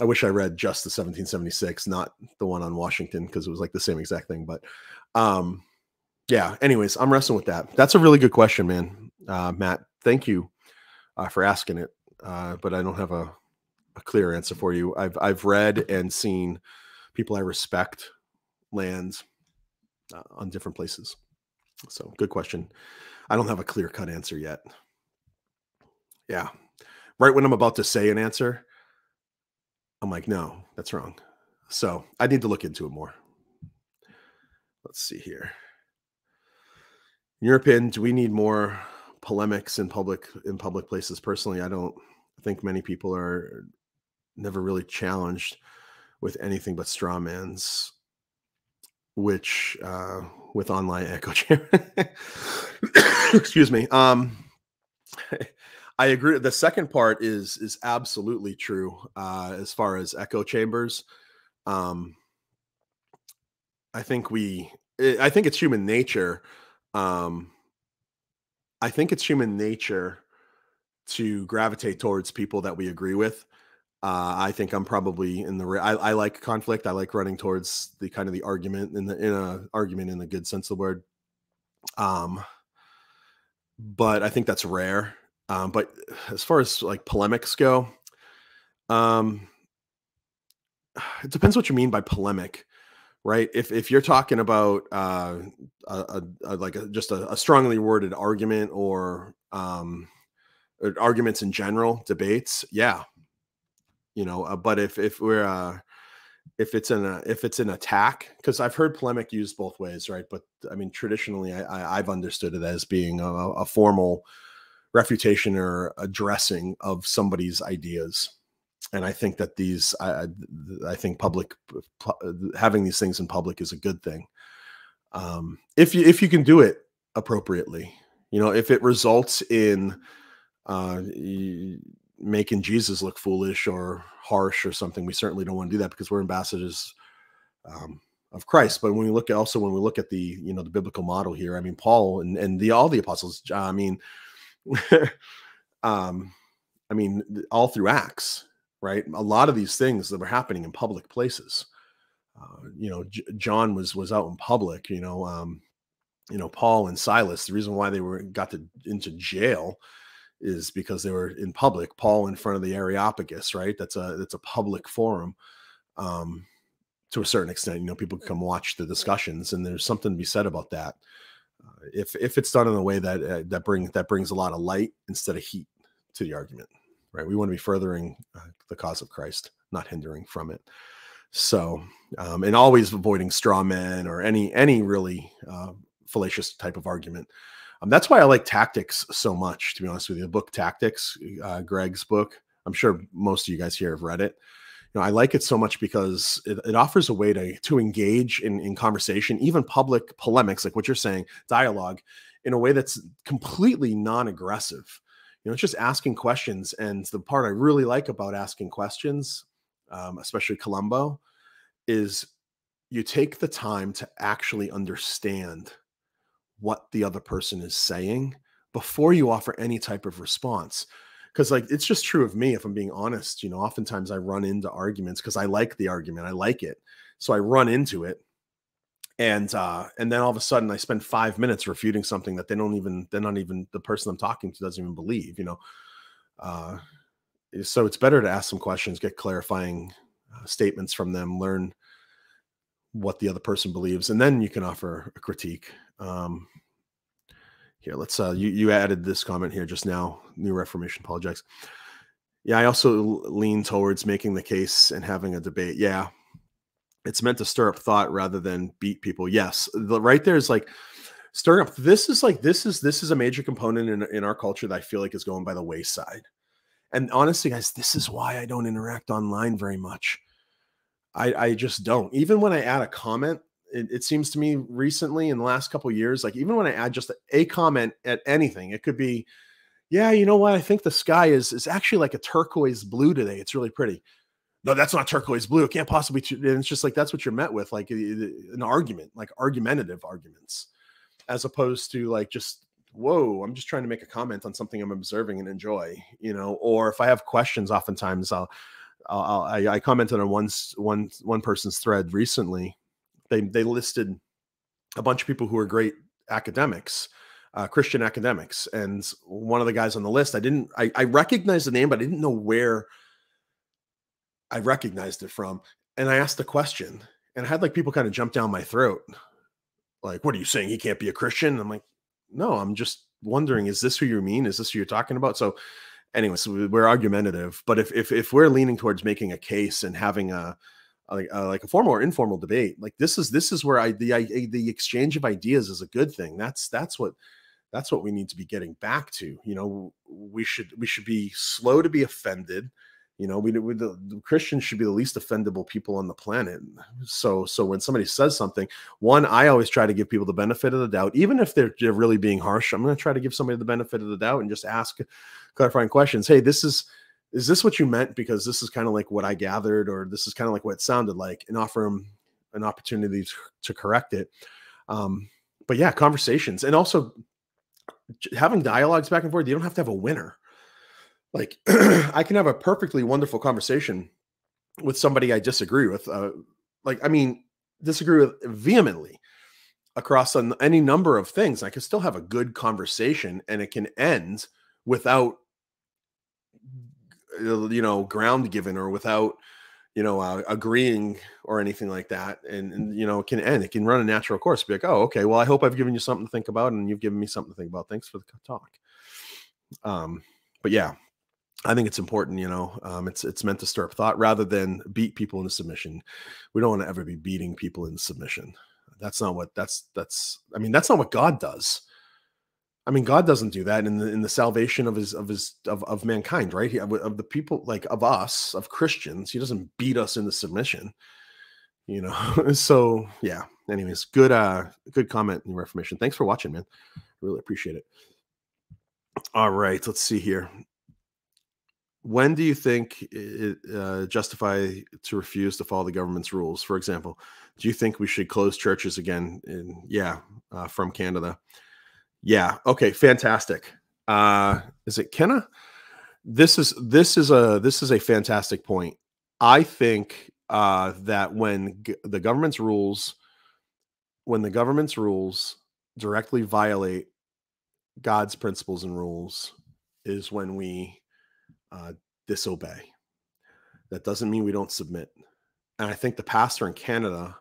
I wish I read just the 1776, not the one on Washington, because it was like the same exact thing. But yeah, anyways, I'm wrestling with that. That's a really good question, man. Matt, thank you for asking it, but I don't have a clear answer for you. I've read and seen people I respect land on different places. So good question. I don't have a clear-cut answer yet. Yeah. Right when I'm about to say an answer, I'm like, no, that's wrong. So I need to look into it more. Let's see here. In your opinion, do we need more polemics in public places? Personally, I don't think many people are never really challenged with anything but straw man's, which with online echo chamber. Excuse me. I agree. The second part is absolutely true as far as echo chambers. I think it's human nature. I think it's human nature to gravitate towards people that we agree with. I think I'm probably in the. I like conflict. I like running towards the kind of the argument in an argument in the good sense of the word. But I think that's rare. But as far as like polemics go, it depends what you mean by polemic, right? If you're talking about just a strongly worded argument or arguments in general, debates, yeah. But if it's an attack, because I've heard polemic used both ways, right? But I mean, traditionally, I've understood it as being a formal refutation or addressing of somebody's ideas, and I think that I think having these things in public is a good thing, if you can do it appropriately, if it results in making Jesus look foolish or harsh or something. We certainly don't want to do that because we're ambassadors of Christ. But when we look at the, the biblical model here, I mean, Paul and all the apostles, I mean, all through Acts, right? A lot of these things that were happening in public places, John was out in public, Paul and Silas, the reason why they got into jail is because they were in public. Paul in front of the Areopagus, right? That's a public forum, to a certain extent. People can come watch the discussions, and there's something to be said about that. If it's done in a way that brings a lot of light instead of heat to the argument, right? We want to be furthering the cause of Christ, not hindering from it. So, and always avoiding straw men or any really fallacious type of argument. That's why I like Tactics so much, to be honest with you. The book Tactics, Greg's book, I'm sure most of you guys here have read it. You know, I like it so much because it offers a way to engage in conversation, even public polemics, like what you're saying, dialogue, in a way that's completely non-aggressive. You know, it's just asking questions. And the part I really like about asking questions, especially Columbo, is you take the time to actually understand what the other person is saying before you offer any type of response. Because like, it's just true of me, if I'm being honest, you know, oftentimes I run into arguments because I like the argument, I like it. So I run into it. And then all of a sudden I spend 5 minutes refuting something that they're not even the person I'm talking to doesn't even believe, you know? So it's better to ask some questions, get clarifying statements from them, learn what the other person believes, and then you can offer a critique. Here, let's, you added this comment here just now, New Reformation apologetics. Yeah. I also lean towards making the case and having a debate. Yeah. It's meant to stir up thought rather than beat people. Yes. Right there is like stirring up. This is a major component in our culture that I feel like is going by the wayside. And honestly, guys, this is why I don't interact online very much. I just don't. Even when I add a comment, it seems to me recently in the last couple of years, like even when I add just a comment at anything, it could be, yeah, you know what? I think the sky is actually like a turquoise blue today. It's really pretty. No, that's not turquoise blue. It can't possibly. And it's just like, that's what you're met with. Like an argument, like argumentative arguments, as opposed to like, just, whoa, I'm just trying to make a comment on something I'm observing and enjoy, you know? Or if I have questions, oftentimes I commented on one person's thread recently. They listed a bunch of people who are great academics, Christian academics. And one of the guys on the list, I recognized the name, but I didn't know where I recognized it from. And I asked the question and I had like people kind of jump down my throat. Like, what are you saying? He can't be a Christian? And I'm like, no, I'm just wondering, is this who you mean? Is this who you're talking about? So anyway, so we're argumentative, but if we're leaning towards making a case and having a formal or informal debate, like this is where the exchange of ideas is a good thing. That's what we need to be getting back to. You know, we should be slow to be offended. You know, the Christians should be the least offendable people on the planet. So when somebody says something, one, I always try to give people the benefit of the doubt, even if they're really being harsh. I'm going to try to give somebody the benefit of the doubt and just ask clarifying questions. Hey, is this what you meant? Because this is kind of like what I gathered, or this is kind of like what it sounded like, and offer them an opportunity to correct it. But yeah, conversations, and also having dialogues back and forth. You don't have to have a winner. Like I can have a perfectly wonderful conversation with somebody I disagree with. Like, I mean, disagree with vehemently across on any number of things. I could still have a good conversation, and it can end without, you know, ground given, or without, you know, agreeing or anything like that. And, you know, it can end, it can run a natural course, be like, oh, okay, well, I hope I've given you something to think about, and you've given me something to think about. Thanks for the talk. But yeah, I think it's important, you know, it's meant to stir up thought rather than beat people into submission. We don't want to ever be beating people in submission. That's not what that's not what God does. I mean, God doesn't do that in the salvation of mankind, right? Of the people, like of us, of Christians, he doesn't beat us into submission, you know? So yeah, anyways, good comment and Reformation. Thanks for watching, man. Really appreciate it. All right. Let's see here. When do you think it justify to refuse to follow the government's rules? For example, do you think we should close churches again? From Canada. Yeah. Okay. Fantastic. Is it Kenna? This is a fantastic point. I think that when the government's rules directly violate God's principles and rules is when we disobey. That doesn't mean we don't submit. And I think the pastor in Canada,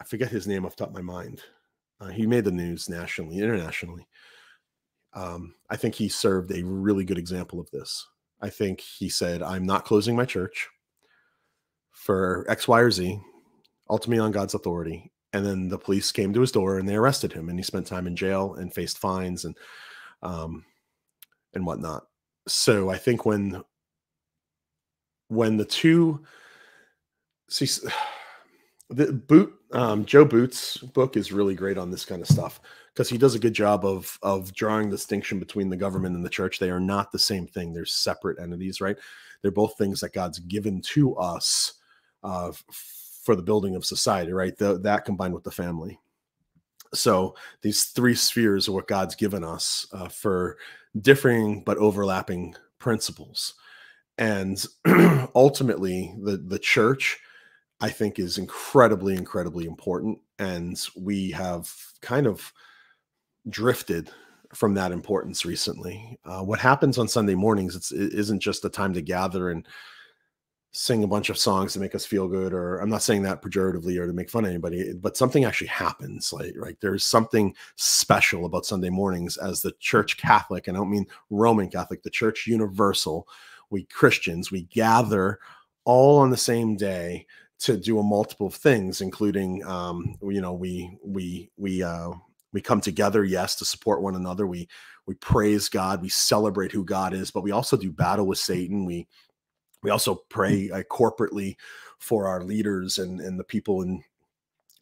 I forget his name off the top of my mind. He made the news nationally, internationally. I think he served a really good example of this. I think he said, I'm not closing my church for X, Y, or Z, ultimately on God's authority. And then the police came to his door and they arrested him, and he spent time in jail and faced fines and whatnot. So I think when the two, see, the Boot, Joe Boot's book is really great on this kind of stuff, because he does a good job of drawing the distinction between the government and the church. They are not the same thing. They're separate entities, right? They're both things that God's given to us for the building of society, right? That combined with the family. So these three spheres are what God's given us for differing but overlapping principles. And ultimately, the church, I think, is incredibly, incredibly important. And we have kind of drifted from that importance recently. What happens on Sunday mornings, it isn't just a time to gather and sing a bunch of songs to make us feel good, or I'm not saying that pejoratively or to make fun of anybody, but something actually happens. Like, right, there's something special about Sunday mornings as the Church Catholic, and I don't mean Roman Catholic, the Church Universal, we Christians, we gather all on the same day to do a multiple of things, including, you know, we come together, yes, to support one another. We praise God. We celebrate who God is, but we also do battle with Satan. We also pray corporately for our leaders and the people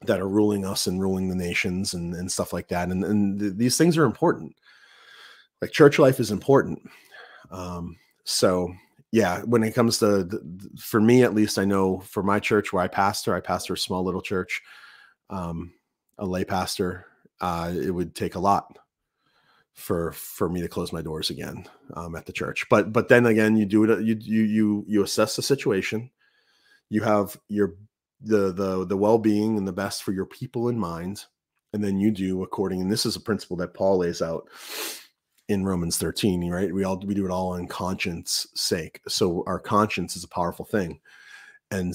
that are ruling us and ruling the nations and stuff like that. And these things are important. Like, church life is important. So yeah, when it comes to, for me at least, I know for my church where I pastor a small little church, a lay pastor, it would take a lot for me to close my doors again at the church. But then again, you do it. You assess the situation. You have the well-being and the best for your people in mind, and then you do according. And this is a principle that Paul lays out in Romans 13, right? We do it all on conscience sake. So our conscience is a powerful thing. And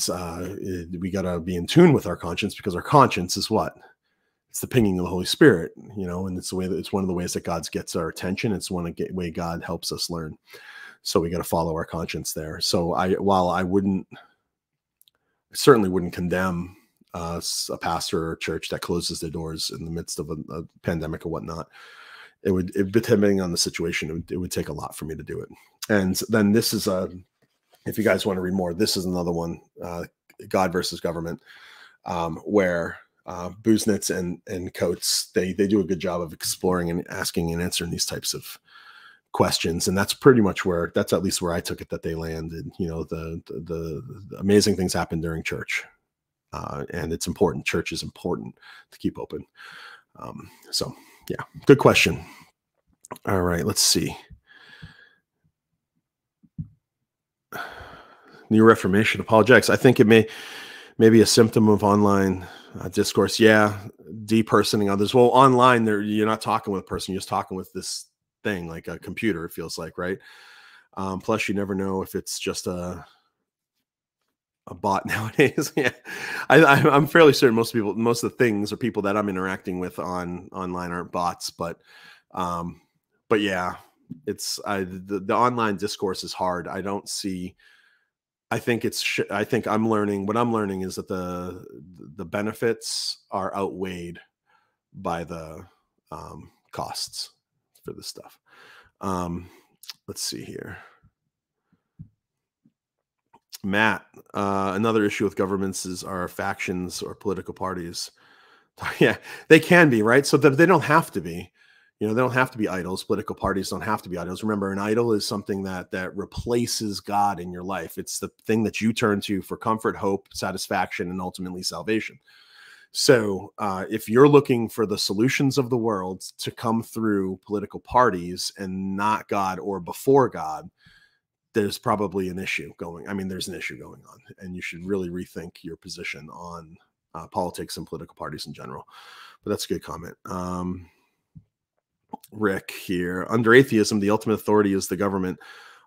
we got to be in tune with our conscience, because our conscience is what? It's the pinging of the Holy Spirit, you know, and it's the way that, it's one of the ways that God gets our attention. It's one way God helps us learn. So we got to follow our conscience there. So I certainly wouldn't condemn a pastor or a church that closes their doors in the midst of a pandemic or whatnot. Depending on the situation, it would take a lot for me to do it. And then this is if you guys want to read more, this is another one, God versus government, where Busenitz and Coates, they do a good job of exploring and asking and answering these types of questions. And that's pretty much that's at least where I took it that they landed. You know, the amazing things happen during church, and it's important. Church is important to keep open. So yeah, good question. All right, let's see. New Reformation apologetics. I think it may be a symptom of online discourse. Yeah, depersoning others. Well, online, you're not talking with a person. You're just talking with this thing, like a computer, it feels like, right? Plus, you never know if it's just a bot nowadays. Yeah, I'm fairly certain most of the things or people that I'm interacting with online aren't bots, but yeah, the online discourse is hard. I don't see, I think what I'm learning is that the benefits are outweighed by the costs for this stuff. Let's see here. Matt, another issue with governments are factions or political parties. Yeah, they can be, right? So they don't have to be. You know, they don't have to be idols. Political parties don't have to be idols. Remember, an idol is something that replaces God in your life. It's the thing that you turn to for comfort, hope, satisfaction, and ultimately salvation. So if you're looking for the solutions of the world to come through political parties and not God or before God, there's probably an issue going. I mean, there's an issue going on, and you should really rethink your position on politics and political parties in general. But that's a good comment. Rick here. Under atheism, the ultimate authority is the government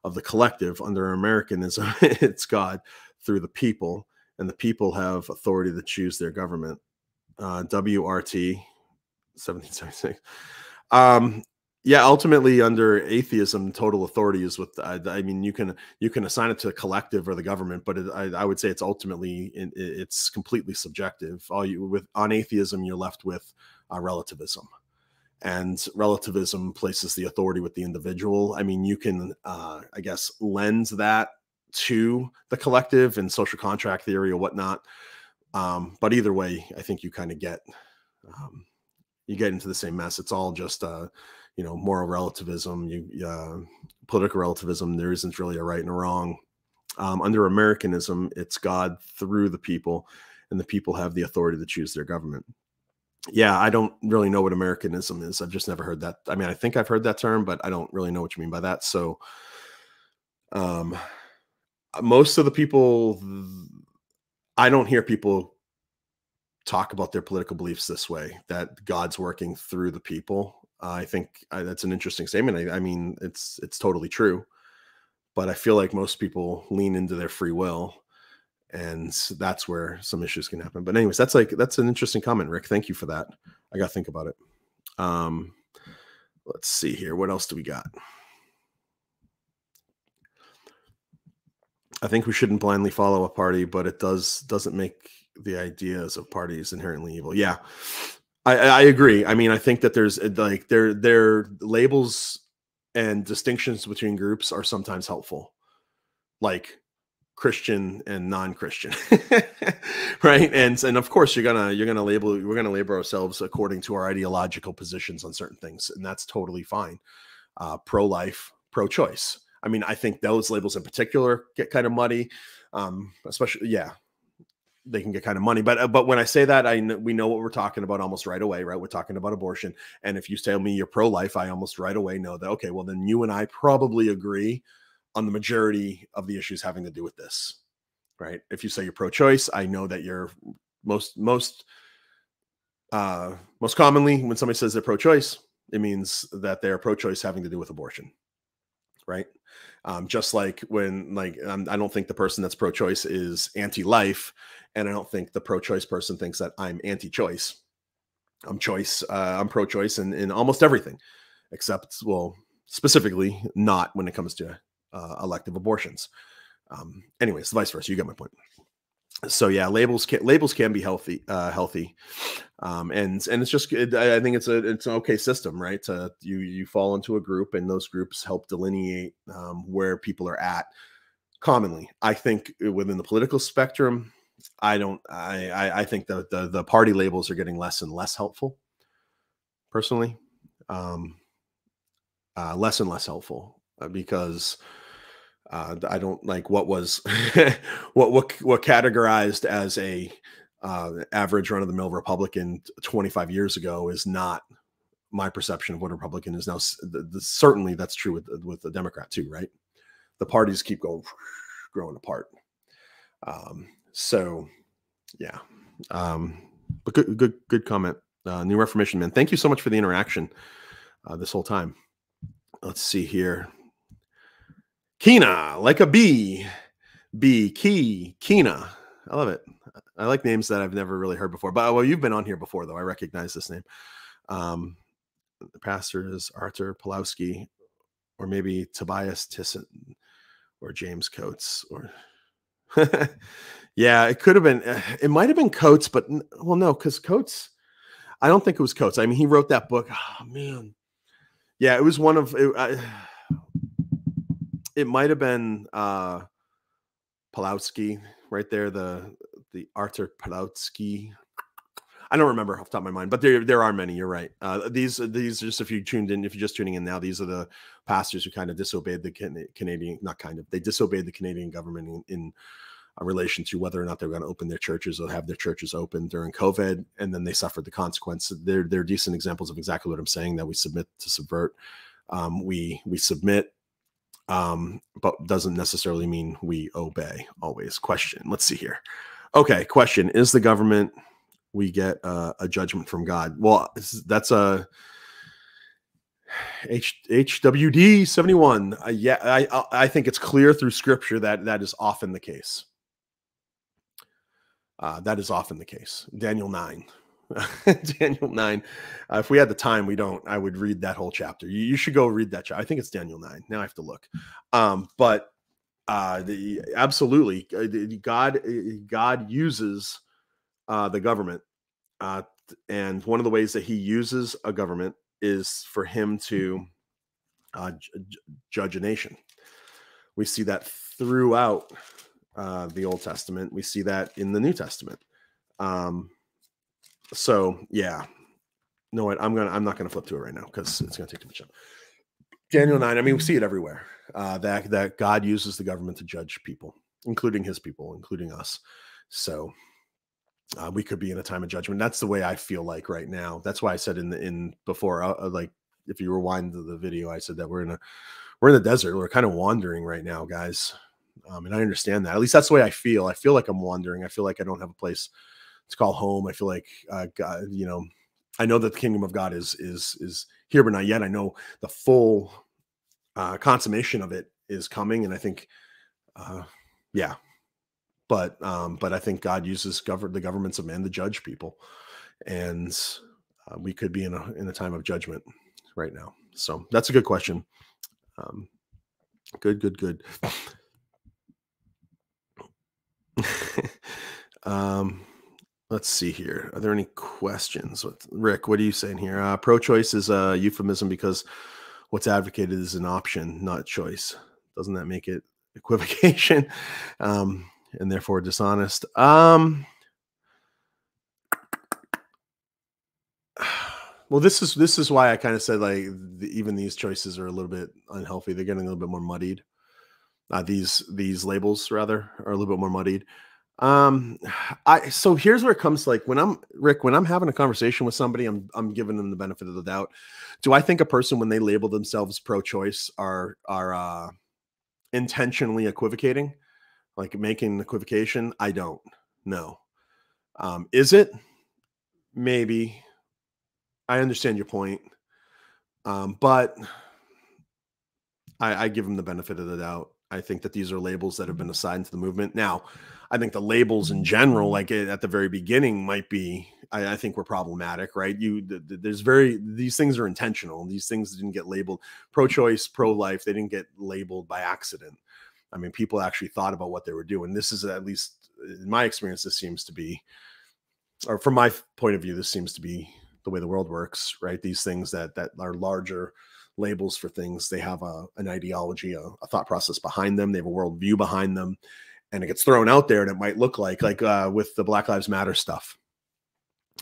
of the collective. Under Americanism, it's God through the people, and the people have authority to choose their government. WRT 1776. Yeah, ultimately under atheism, total authority is what I mean. You can assign it to a collective or the government, but I would say it's ultimately it's completely subjective. On atheism, you're left with relativism, and relativism places the authority with the individual. I mean, you can I guess lend that to the collective and social contract theory or whatnot, but either way, I think you kind of get into the same mess. It's all just you know, moral relativism, political relativism. There isn't really a right and a wrong. Under Americanism, it's God through the people, and the people have the authority to choose their government. Yeah, I don't really know what Americanism is. I've just never heard that. I mean, I think I've heard that term, but I don't really know what you mean by that. So most of the people, I don't hear people talk about their political beliefs this way, that God's working through the people. I think that's an interesting statement. I mean, it's totally true, but I feel like most people lean into their free will, and that's where some issues can happen. But anyways, that's an interesting comment, Rick. Thank you for that. I got to think about it. Let's see here. What else do we got? I think we shouldn't blindly follow a party, but it doesn't make the ideas of parties inherently evil. Yeah. I agree. I mean, I think that there's like their labels and distinctions between groups are sometimes helpful, like Christian and non-Christian, right? And of course we're gonna label ourselves according to our ideological positions on certain things, and that's totally fine. Pro-life, pro-choice. I mean, I think those labels in particular get kind of muddy, especially yeah. They can get kind of money, but when I say that, we know what we're talking about almost right away, right? We're talking about abortion, and if you tell me you're pro-life, I almost right away know that, okay, well then you and I probably agree on the majority of the issues having to do with this, right? If you say you're pro-choice, I know that you're most commonly when somebody says they're pro-choice, it means that they're pro-choice having to do with abortion, right? Just like when, like, I don't think the person that's pro-choice is anti-life, and I don't think the pro-choice person thinks that I'm anti-choice. I'm pro-choice in almost everything, except, well, specifically not when it comes to elective abortions. Anyways, vice versa. You get my point. So yeah, labels can be healthy, and it's just I think it's an okay system, right? You fall into a group, and those groups help delineate where people are at. Commonly, I think within the political spectrum, I think that the party labels are getting less and less helpful. Personally, less and less helpful because. I don't like what was what categorized as a average run-of-the-mill Republican 25 years ago is not my perception of what a Republican is now. Certainly, that's true with the Democrat too, right? The parties keep growing apart. So, yeah, but good comment. New Reformation man, thank you so much for the interaction this whole time. Let's see here. Kina, like a bee. Bee, key, Kina. I love it. I like names that I've never really heard before. But, well, you've been on here before, though. I recognize this name. The pastor is Arthur Pulowski, or maybe Tobias Tissot, or James Coates. Or yeah, it could have been. It might have been Coates, but, well, no, because Coates, I don't think it was Coates. I mean, he wrote that book. Oh, man. Yeah, it was one of... It might have been Pulowski right there, the Arthur Pulowski. I don't remember off the top of my mind, but there are many. You're right. These are just, if you're just tuning in now, these are the pastors who kind of disobeyed the Canadian, not kind of, they disobeyed the Canadian government in relation to whether or not they're going to open their churches or have their churches open during COVID, and then they suffered the consequence. They're decent examples of exactly what I'm saying, that we submit to subvert. We submit. But doesn't necessarily mean we obey always. Question. Let's see here. Okay. Question. Is the government, we get a judgment from God? Well, that's a HWD 71. Yeah. I think it's clear through scripture that is often the case. That is often the case. Daniel 9. Daniel 9. If we had the time, we don't. I would read that whole chapter. You should go read that chapter. I think it's Daniel 9. Now I have to look. Absolutely, God uses the government, and one of the ways that He uses a government is for Him to judge a nation. We see that throughout the Old Testament. We see that in the New Testament. So yeah, no, I'm not gonna flip to it right now because it's gonna take too much time. Daniel 9. I mean, we see it everywhere that God uses the government to judge people, including His people, including us. So we could be in a time of judgment. That's the way I feel like right now. That's why I said before, like if you rewind the video, I said that we're in the desert. We're kind of wandering right now, guys. And I understand that. At least that's the way I feel. I feel like I'm wandering. I feel like I don't have a place to call home. I feel like God, you know, I know that the kingdom of God is here, but not yet. I know the full consummation of it is coming. And I think, yeah, but I think God uses the governments of men to judge people. And we could be in a time of judgment right now. So that's a good question. Good. Let's see here. Are there any questions? Rick, what are you saying here? Pro-choice is a euphemism because what's advocated is an option, not choice. Doesn't that make it equivocation and therefore dishonest? Well, this is why I kind of said like even these choices are a little bit unhealthy. They're getting a little bit more muddied. These labels rather are a little bit more muddied. So here's where it comes, like when I'm having a conversation with somebody, I'm giving them the benefit of the doubt. Do I think a person, when they label themselves pro-choice, are intentionally equivocating, like making an equivocation? I don't know. Is it? Maybe. I understand your point. But I give them the benefit of the doubt. I think that these are labels that have been assigned to the movement. Now, I think the labels in general, like at the very beginning, might be, I think were problematic, right? These things are intentional. These things didn't get labeled pro-choice, pro-life. They didn't get labeled by accident. I mean, people actually thought about what they were doing. This is, at least in my experience, this seems to be, or from my point of view, this seems to be the way the world works, right? These things that are larger labels for things, they have an ideology, a thought process behind them. They have a worldview behind them, and it gets thrown out there, and it might look like with the Black Lives Matter stuff,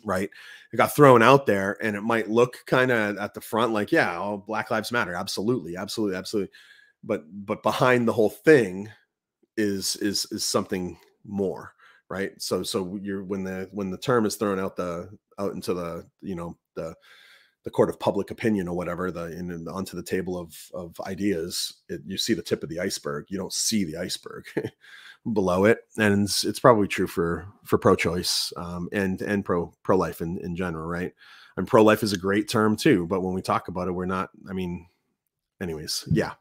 right? It got thrown out there, and it might look kind of at the front like, yeah, all Black Lives Matter, absolutely, absolutely, absolutely. But behind the whole thing is something more, right? So you're when the term is thrown out into the, you know, the court of public opinion or whatever, onto the table of ideas, you see the tip of the iceberg. You don't see the iceberg below it. And it's probably true for pro-choice and pro-life in general, right? And pro-life is a great term too, but when we talk about it, we're not, I mean, anyways, yeah,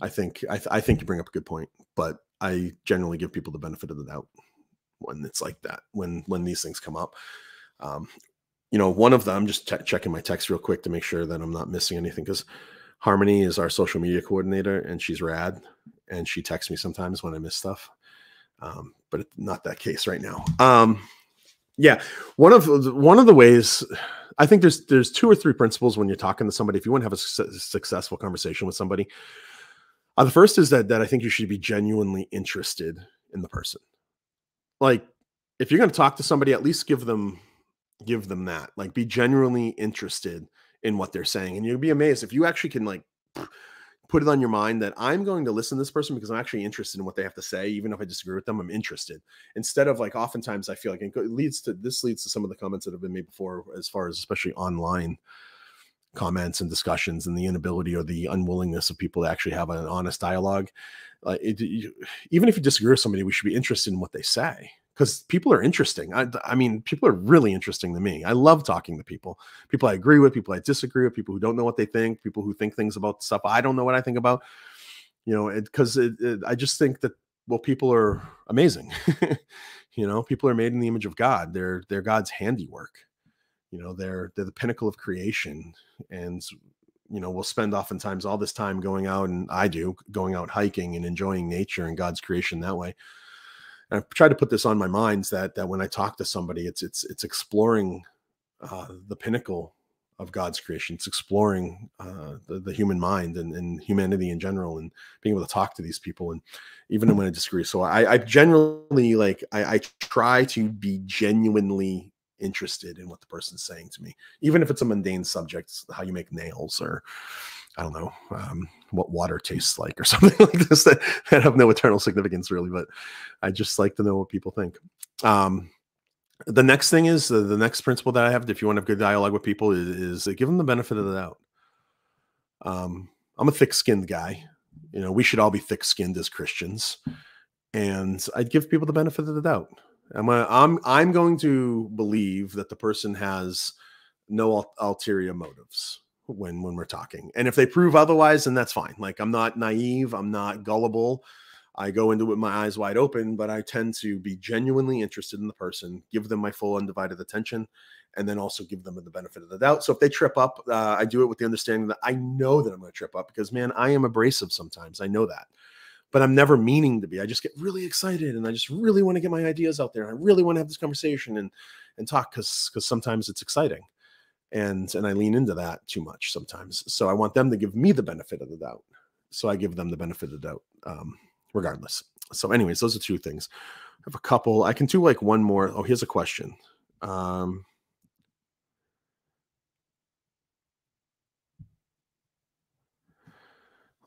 I think you bring up a good point, but I generally give people the benefit of the doubt when it's like that, when these things come up. You know, one of them, I'm just checking my text real quick to make sure that I'm not missing anything, because Harmony is our social media coordinator, and she's rad, and she texts me sometimes when I miss stuff. But it's not that case right now. Yeah, one of the ways, I think there's two or three principles when you're talking to somebody, if you want to have a successful conversation with somebody. The first is that I think you should be genuinely interested in the person. Like, if you're going to talk to somebody, at least give them that, like, be genuinely interested in what they're saying. And you'll be amazed if you actually can, like, put it on your mind that I'm going to listen to this person because I'm actually interested in what they have to say. Even if I disagree with them, I'm interested, instead of, like, oftentimes I feel like it leads to some of the comments that have been made before, as far as especially online comments and discussions, and the inability or the unwillingness of people to actually have an honest dialogue. Even if you disagree with somebody, we should be interested in what they say, because people are interesting. I mean, people are really interesting to me. I love talking to people I agree with, people I disagree with, people who don't know what they think, people who think things about stuff I don't know what I think about, you know, because I just think that, well, people are amazing. You know, people are made in the image of God. They're God's handiwork. They're the pinnacle of creation. And, we'll spend oftentimes all this time going out, and I do, going out hiking and enjoying nature and God's creation that way. And I've tried to put this on my mind that when I talk to somebody, it's exploring the pinnacle of God's creation. It's exploring the human mind and humanity in general, and being able to talk to these people, and even when I disagree. So I generally, I try to be genuinely interested in what the person's saying to me, even if it's a mundane subject, how you make nails, or I don't know, what water tastes like, or something like this that have no eternal significance really, but I just like to know what people think. The next thing is, the next principle that I have, if you want to have good dialogue with people, is give them the benefit of the doubt. I'm a thick-skinned guy. We should all be thick-skinned as Christians. And I'd give people the benefit of the doubt. I'm going to believe that the person has no ulterior motives when we're talking. And if they prove otherwise, then that's fine. I'm not naive. I'm not gullible. I go into it with my eyes wide open, but I tend to be genuinely interested in the person, give them my full undivided attention, and then also give them the benefit of the doubt. So if they trip up, I do it with the understanding that I know that I'm going to trip up, because, man, I am abrasive sometimes. I know that, but I'm never meaning to be. I just get really excited, and I just really want to get my ideas out there. And I really want to have this conversation and talk, because sometimes it's exciting, and I lean into that too much sometimes. So I want them to give me the benefit of the doubt. So I give them the benefit of the doubt. Regardless. So anyways, those are two things. I have a couple. I can do one more. Oh, here's a question.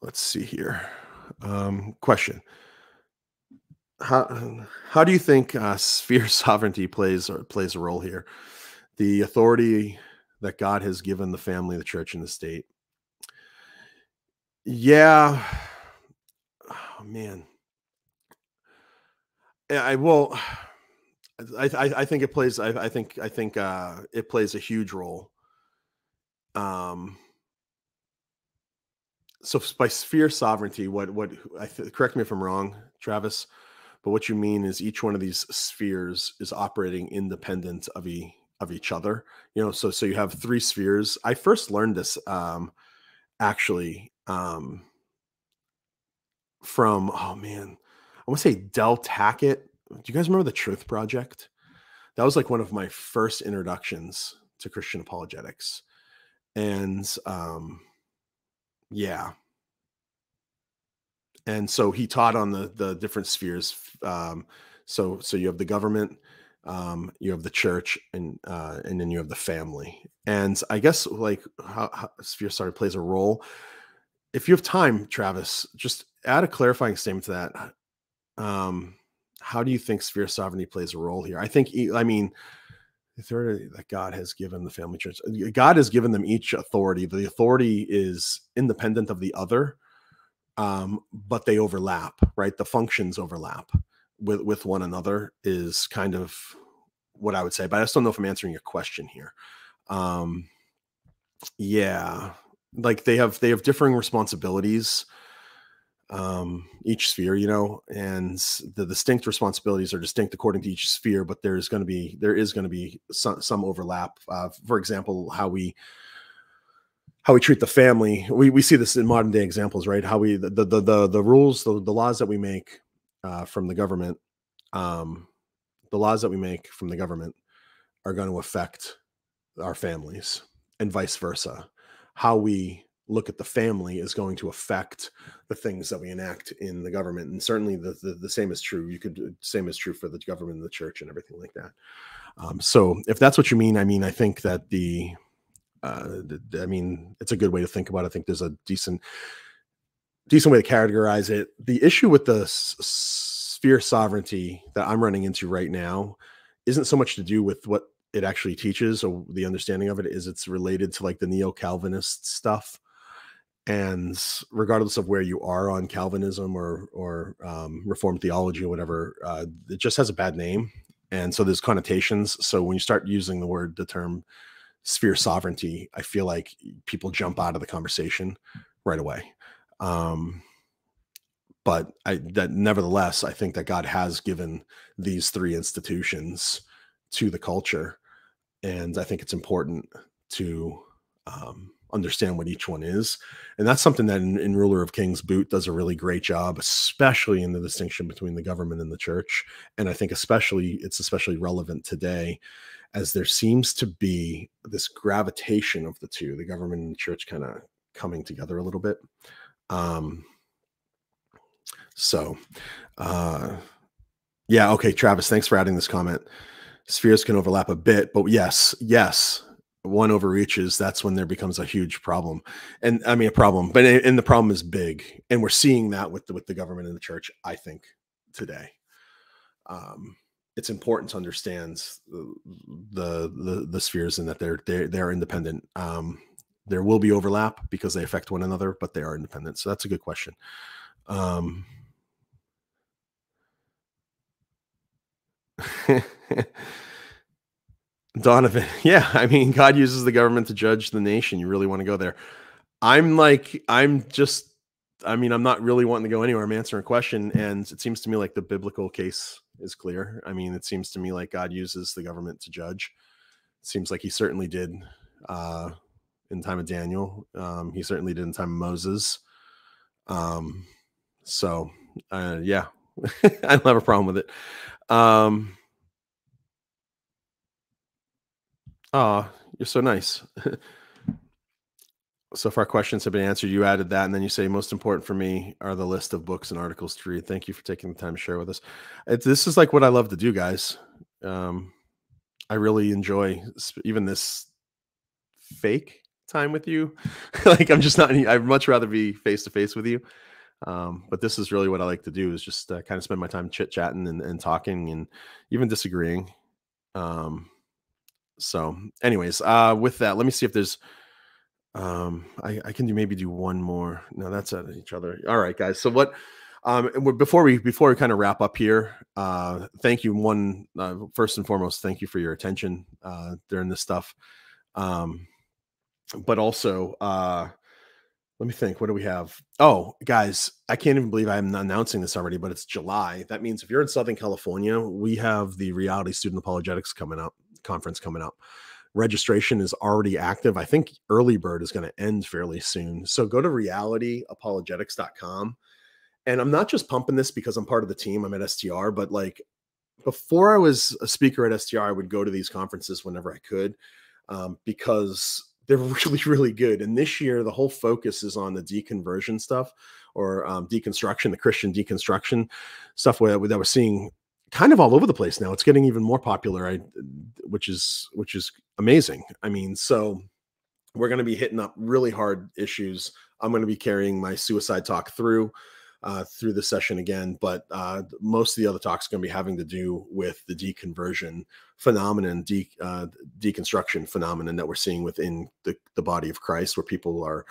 Let's see here. Question. How do you think sphere sovereignty plays a role here? The authority that God has given the family, the church, and the state. Yeah. Oh, man, I think it plays. I think it plays a huge role. So by sphere sovereignty, correct me if I'm wrong, Travis, but what you mean is each one of these spheres is operating independent of each other. So you have three spheres. I first learned this from, oh man, I want to say Del Tackett. Do you guys remember the Truth Project? That was one of my first introductions to Christian apologetics. And yeah. And so he taught on the different spheres. So you have the government, you have the church, and then you have the family. And I guess how sphere sovereignty plays a role. If you have time, Travis, just add a clarifying statement to that. How do you think sphere sovereignty plays a role here? I mean, the authority that God has given the family, church, God has given them each authority. The authority is independent of the other, but they overlap, right? The functions overlap with one another is kind of what I would say, but I just don't know if I'm answering your question here. Yeah. They have differing responsibilities, each sphere, and the distinct responsibilities are distinct according to each sphere, but there is going to be some overlap. For example, how we treat the family. We see this in modern day examples, right? How we, the rules, the laws that we make, from the government, are going to affect our families, and vice versa. How we look at the family is going to affect the things that we enact in the government. And certainly the same is true. Same is true for the government and the church and everything like that. So if that's what you mean, I think that it's a good way to think about it. I think there's a decent way to categorize it. The issue with the sphere sovereignty that I'm running into right now isn't so much to do with what it actually teaches, or the understanding of it is it's related to the neo-Calvinist stuff. And regardless of where you are on Calvinism or Reformed theology or whatever, it just has a bad name. And so there's connotations. So when you start using the term sphere sovereignty, I feel like people jump out of the conversation right away. But nevertheless, I think that God has given these three institutions to the culture. And I think it's important to understand what each one is. And that's something that in Ruler of Kings, Boot does a really great job, especially in the distinction between the government and the church. And I think it's especially relevant today, as there seems to be this gravitation of the two, the government and the church kind of coming together a little bit. Yeah. Okay. Travis, thanks for adding this comment. Spheres can overlap a bit, but yes. One overreaches, that's when there becomes a huge problem. And I mean, but the problem is big. And we're seeing that with the government and the church, I think, today. It's important to understand the spheres and that they're independent. There will be overlap because they affect one another, but they are independent. So that's a good question. Donovan, yeah, I mean, God uses the government to judge the nation. You really want to go there? I'm not really wanting to go anywhere. I'm answering a question, and it seems to me like the biblical case is clear. I mean, it seems to me like God uses the government to judge. It seems like he certainly did in the time of Daniel. He certainly did in the time of Moses. Yeah, I don't have a problem with it. Oh, you're so nice. So if our questions have been answered, you added that, and then you say, most important for me are the list of books and articles to read. Thank you for taking the time to share with us. This is like what I love to do, guys. I really enjoy even this fake time with you. Like, I'm just not, I'd much rather be face-to-face with you. But this is really what I like to do, is just kind of spend my time chit-chatting and talking and even disagreeing. So anyways, with that, let me see if there's, I can maybe do one more. No, that's at each other. All right, guys. So what, before we kind of wrap up here, thank you. First and foremost, thank you for your attention, during this stuff. But also, let me think, what do we have? Oh, guys, I can't even believe I'm announcing this already, but it's July. That means if you're in Southern California, we have the Reality Student Apologetics conference coming up. Registration is already active. I think early bird is going to end fairly soon. So go to realityapologetics.com. And I'm not just pumping this because I'm part of the team. I'm at STR, but like before I was a speaker at STR, I would go to these conferences whenever I could, because they're really, really good. And this year, the whole focus is on the deconversion stuff, or deconstruction, the Christian deconstruction stuff that we're seeing kind of all over the place now. It's getting even more popular, which is amazing. I mean, so we're going to be hitting up really hard issues. I'm going to be carrying my suicide talk through the session again, but most of the other talks are going to be having to do with the deconversion phenomenon, deconstruction phenomenon that we're seeing within the body of Christ, where people are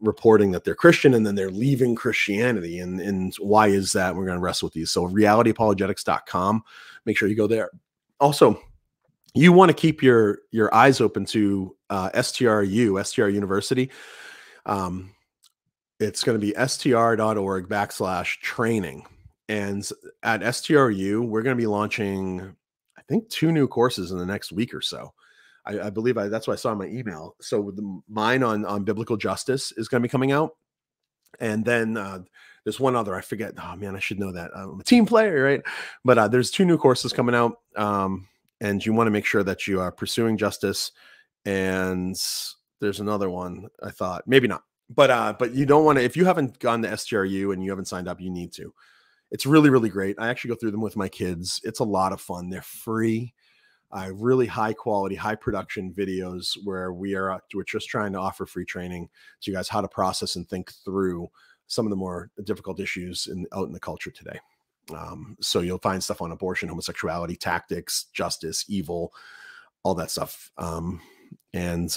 reporting that they're Christian and then they're leaving Christianity. And why is that? We're going to wrestle with these. So realityapologetics.com. Make sure you go there. Also, you want to keep your eyes open to STR University. It's going to be str.org/training. And at STRU, we're going to be launching, I think, 2 new courses in the next week or so. I believe that's what I saw in my email. So mine on biblical justice is going to be coming out. And then there's one other, I forget. Oh, man, I should know that. I'm a team player, right? But there's 2 new courses coming out. And you want to make sure that you are pursuing justice. And there's another one, I thought. Maybe not. But you don't want to, if you haven't gone to STRU and you haven't signed up, you need to. It's really, really great. I actually go through them with my kids. It's a lot of fun. They're free, really high quality, high production videos where we're just trying to offer free training to you guys, how to process and think through some of the more difficult issues out in the culture today. So you'll find stuff on abortion, homosexuality, tactics, justice, evil, all that stuff. And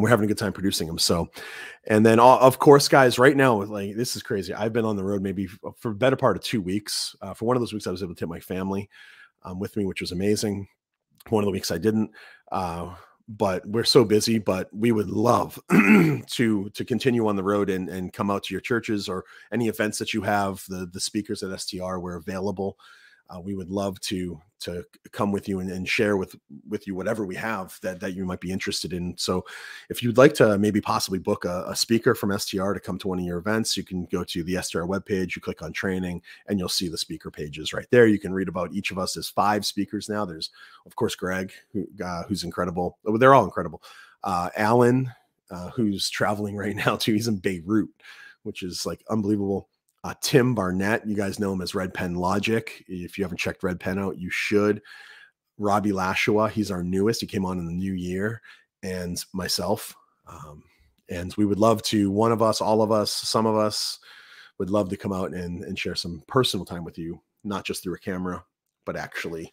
we're having a good time producing them. So, and then of course, guys, right now, like, this is crazy. I've been on the road maybe for the better part of 2 weeks. For one of those weeks, I was able to take my family with me, which was amazing. One of the weeks I didn't, but we're so busy. But we would love to continue on the road and come out to your churches or any events that you have. The speakers at STR were available. we would love to come with you and share with you whatever we have that you might be interested in. So if you'd like to maybe possibly book a speaker from STR to come to one of your events, you can go to the STR webpage, you click on training, and you'll see the speaker pages right there. You can read about each of us. There's 5 speakers now. There's, of course, Greg, who's incredible. They're all incredible. Alan, who's traveling right now too. He's in Beirut, which is like unbelievable. Tim Barnett, you guys know him as Red Pen Logic. If you haven't checked Red Pen out, you should. Robbie Lashawa, he's our newest. He came on in the new year, and myself. And we would love to, one of us, all of us, some of us would love to come out and share some personal time with you, not just through a camera, but actually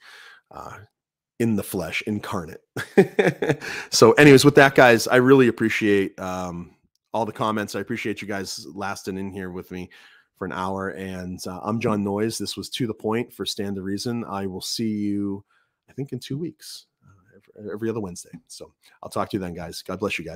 in the flesh, incarnate. So anyways, with that, guys, I really appreciate all the comments. I appreciate you guys lasting in here with me for an hour. And I'm Jon Noyes. This was To The Point for Stand the Reason. I will see you, I think, in 2 weeks, every other Wednesday. So I'll talk to you then, guys. God bless you guys.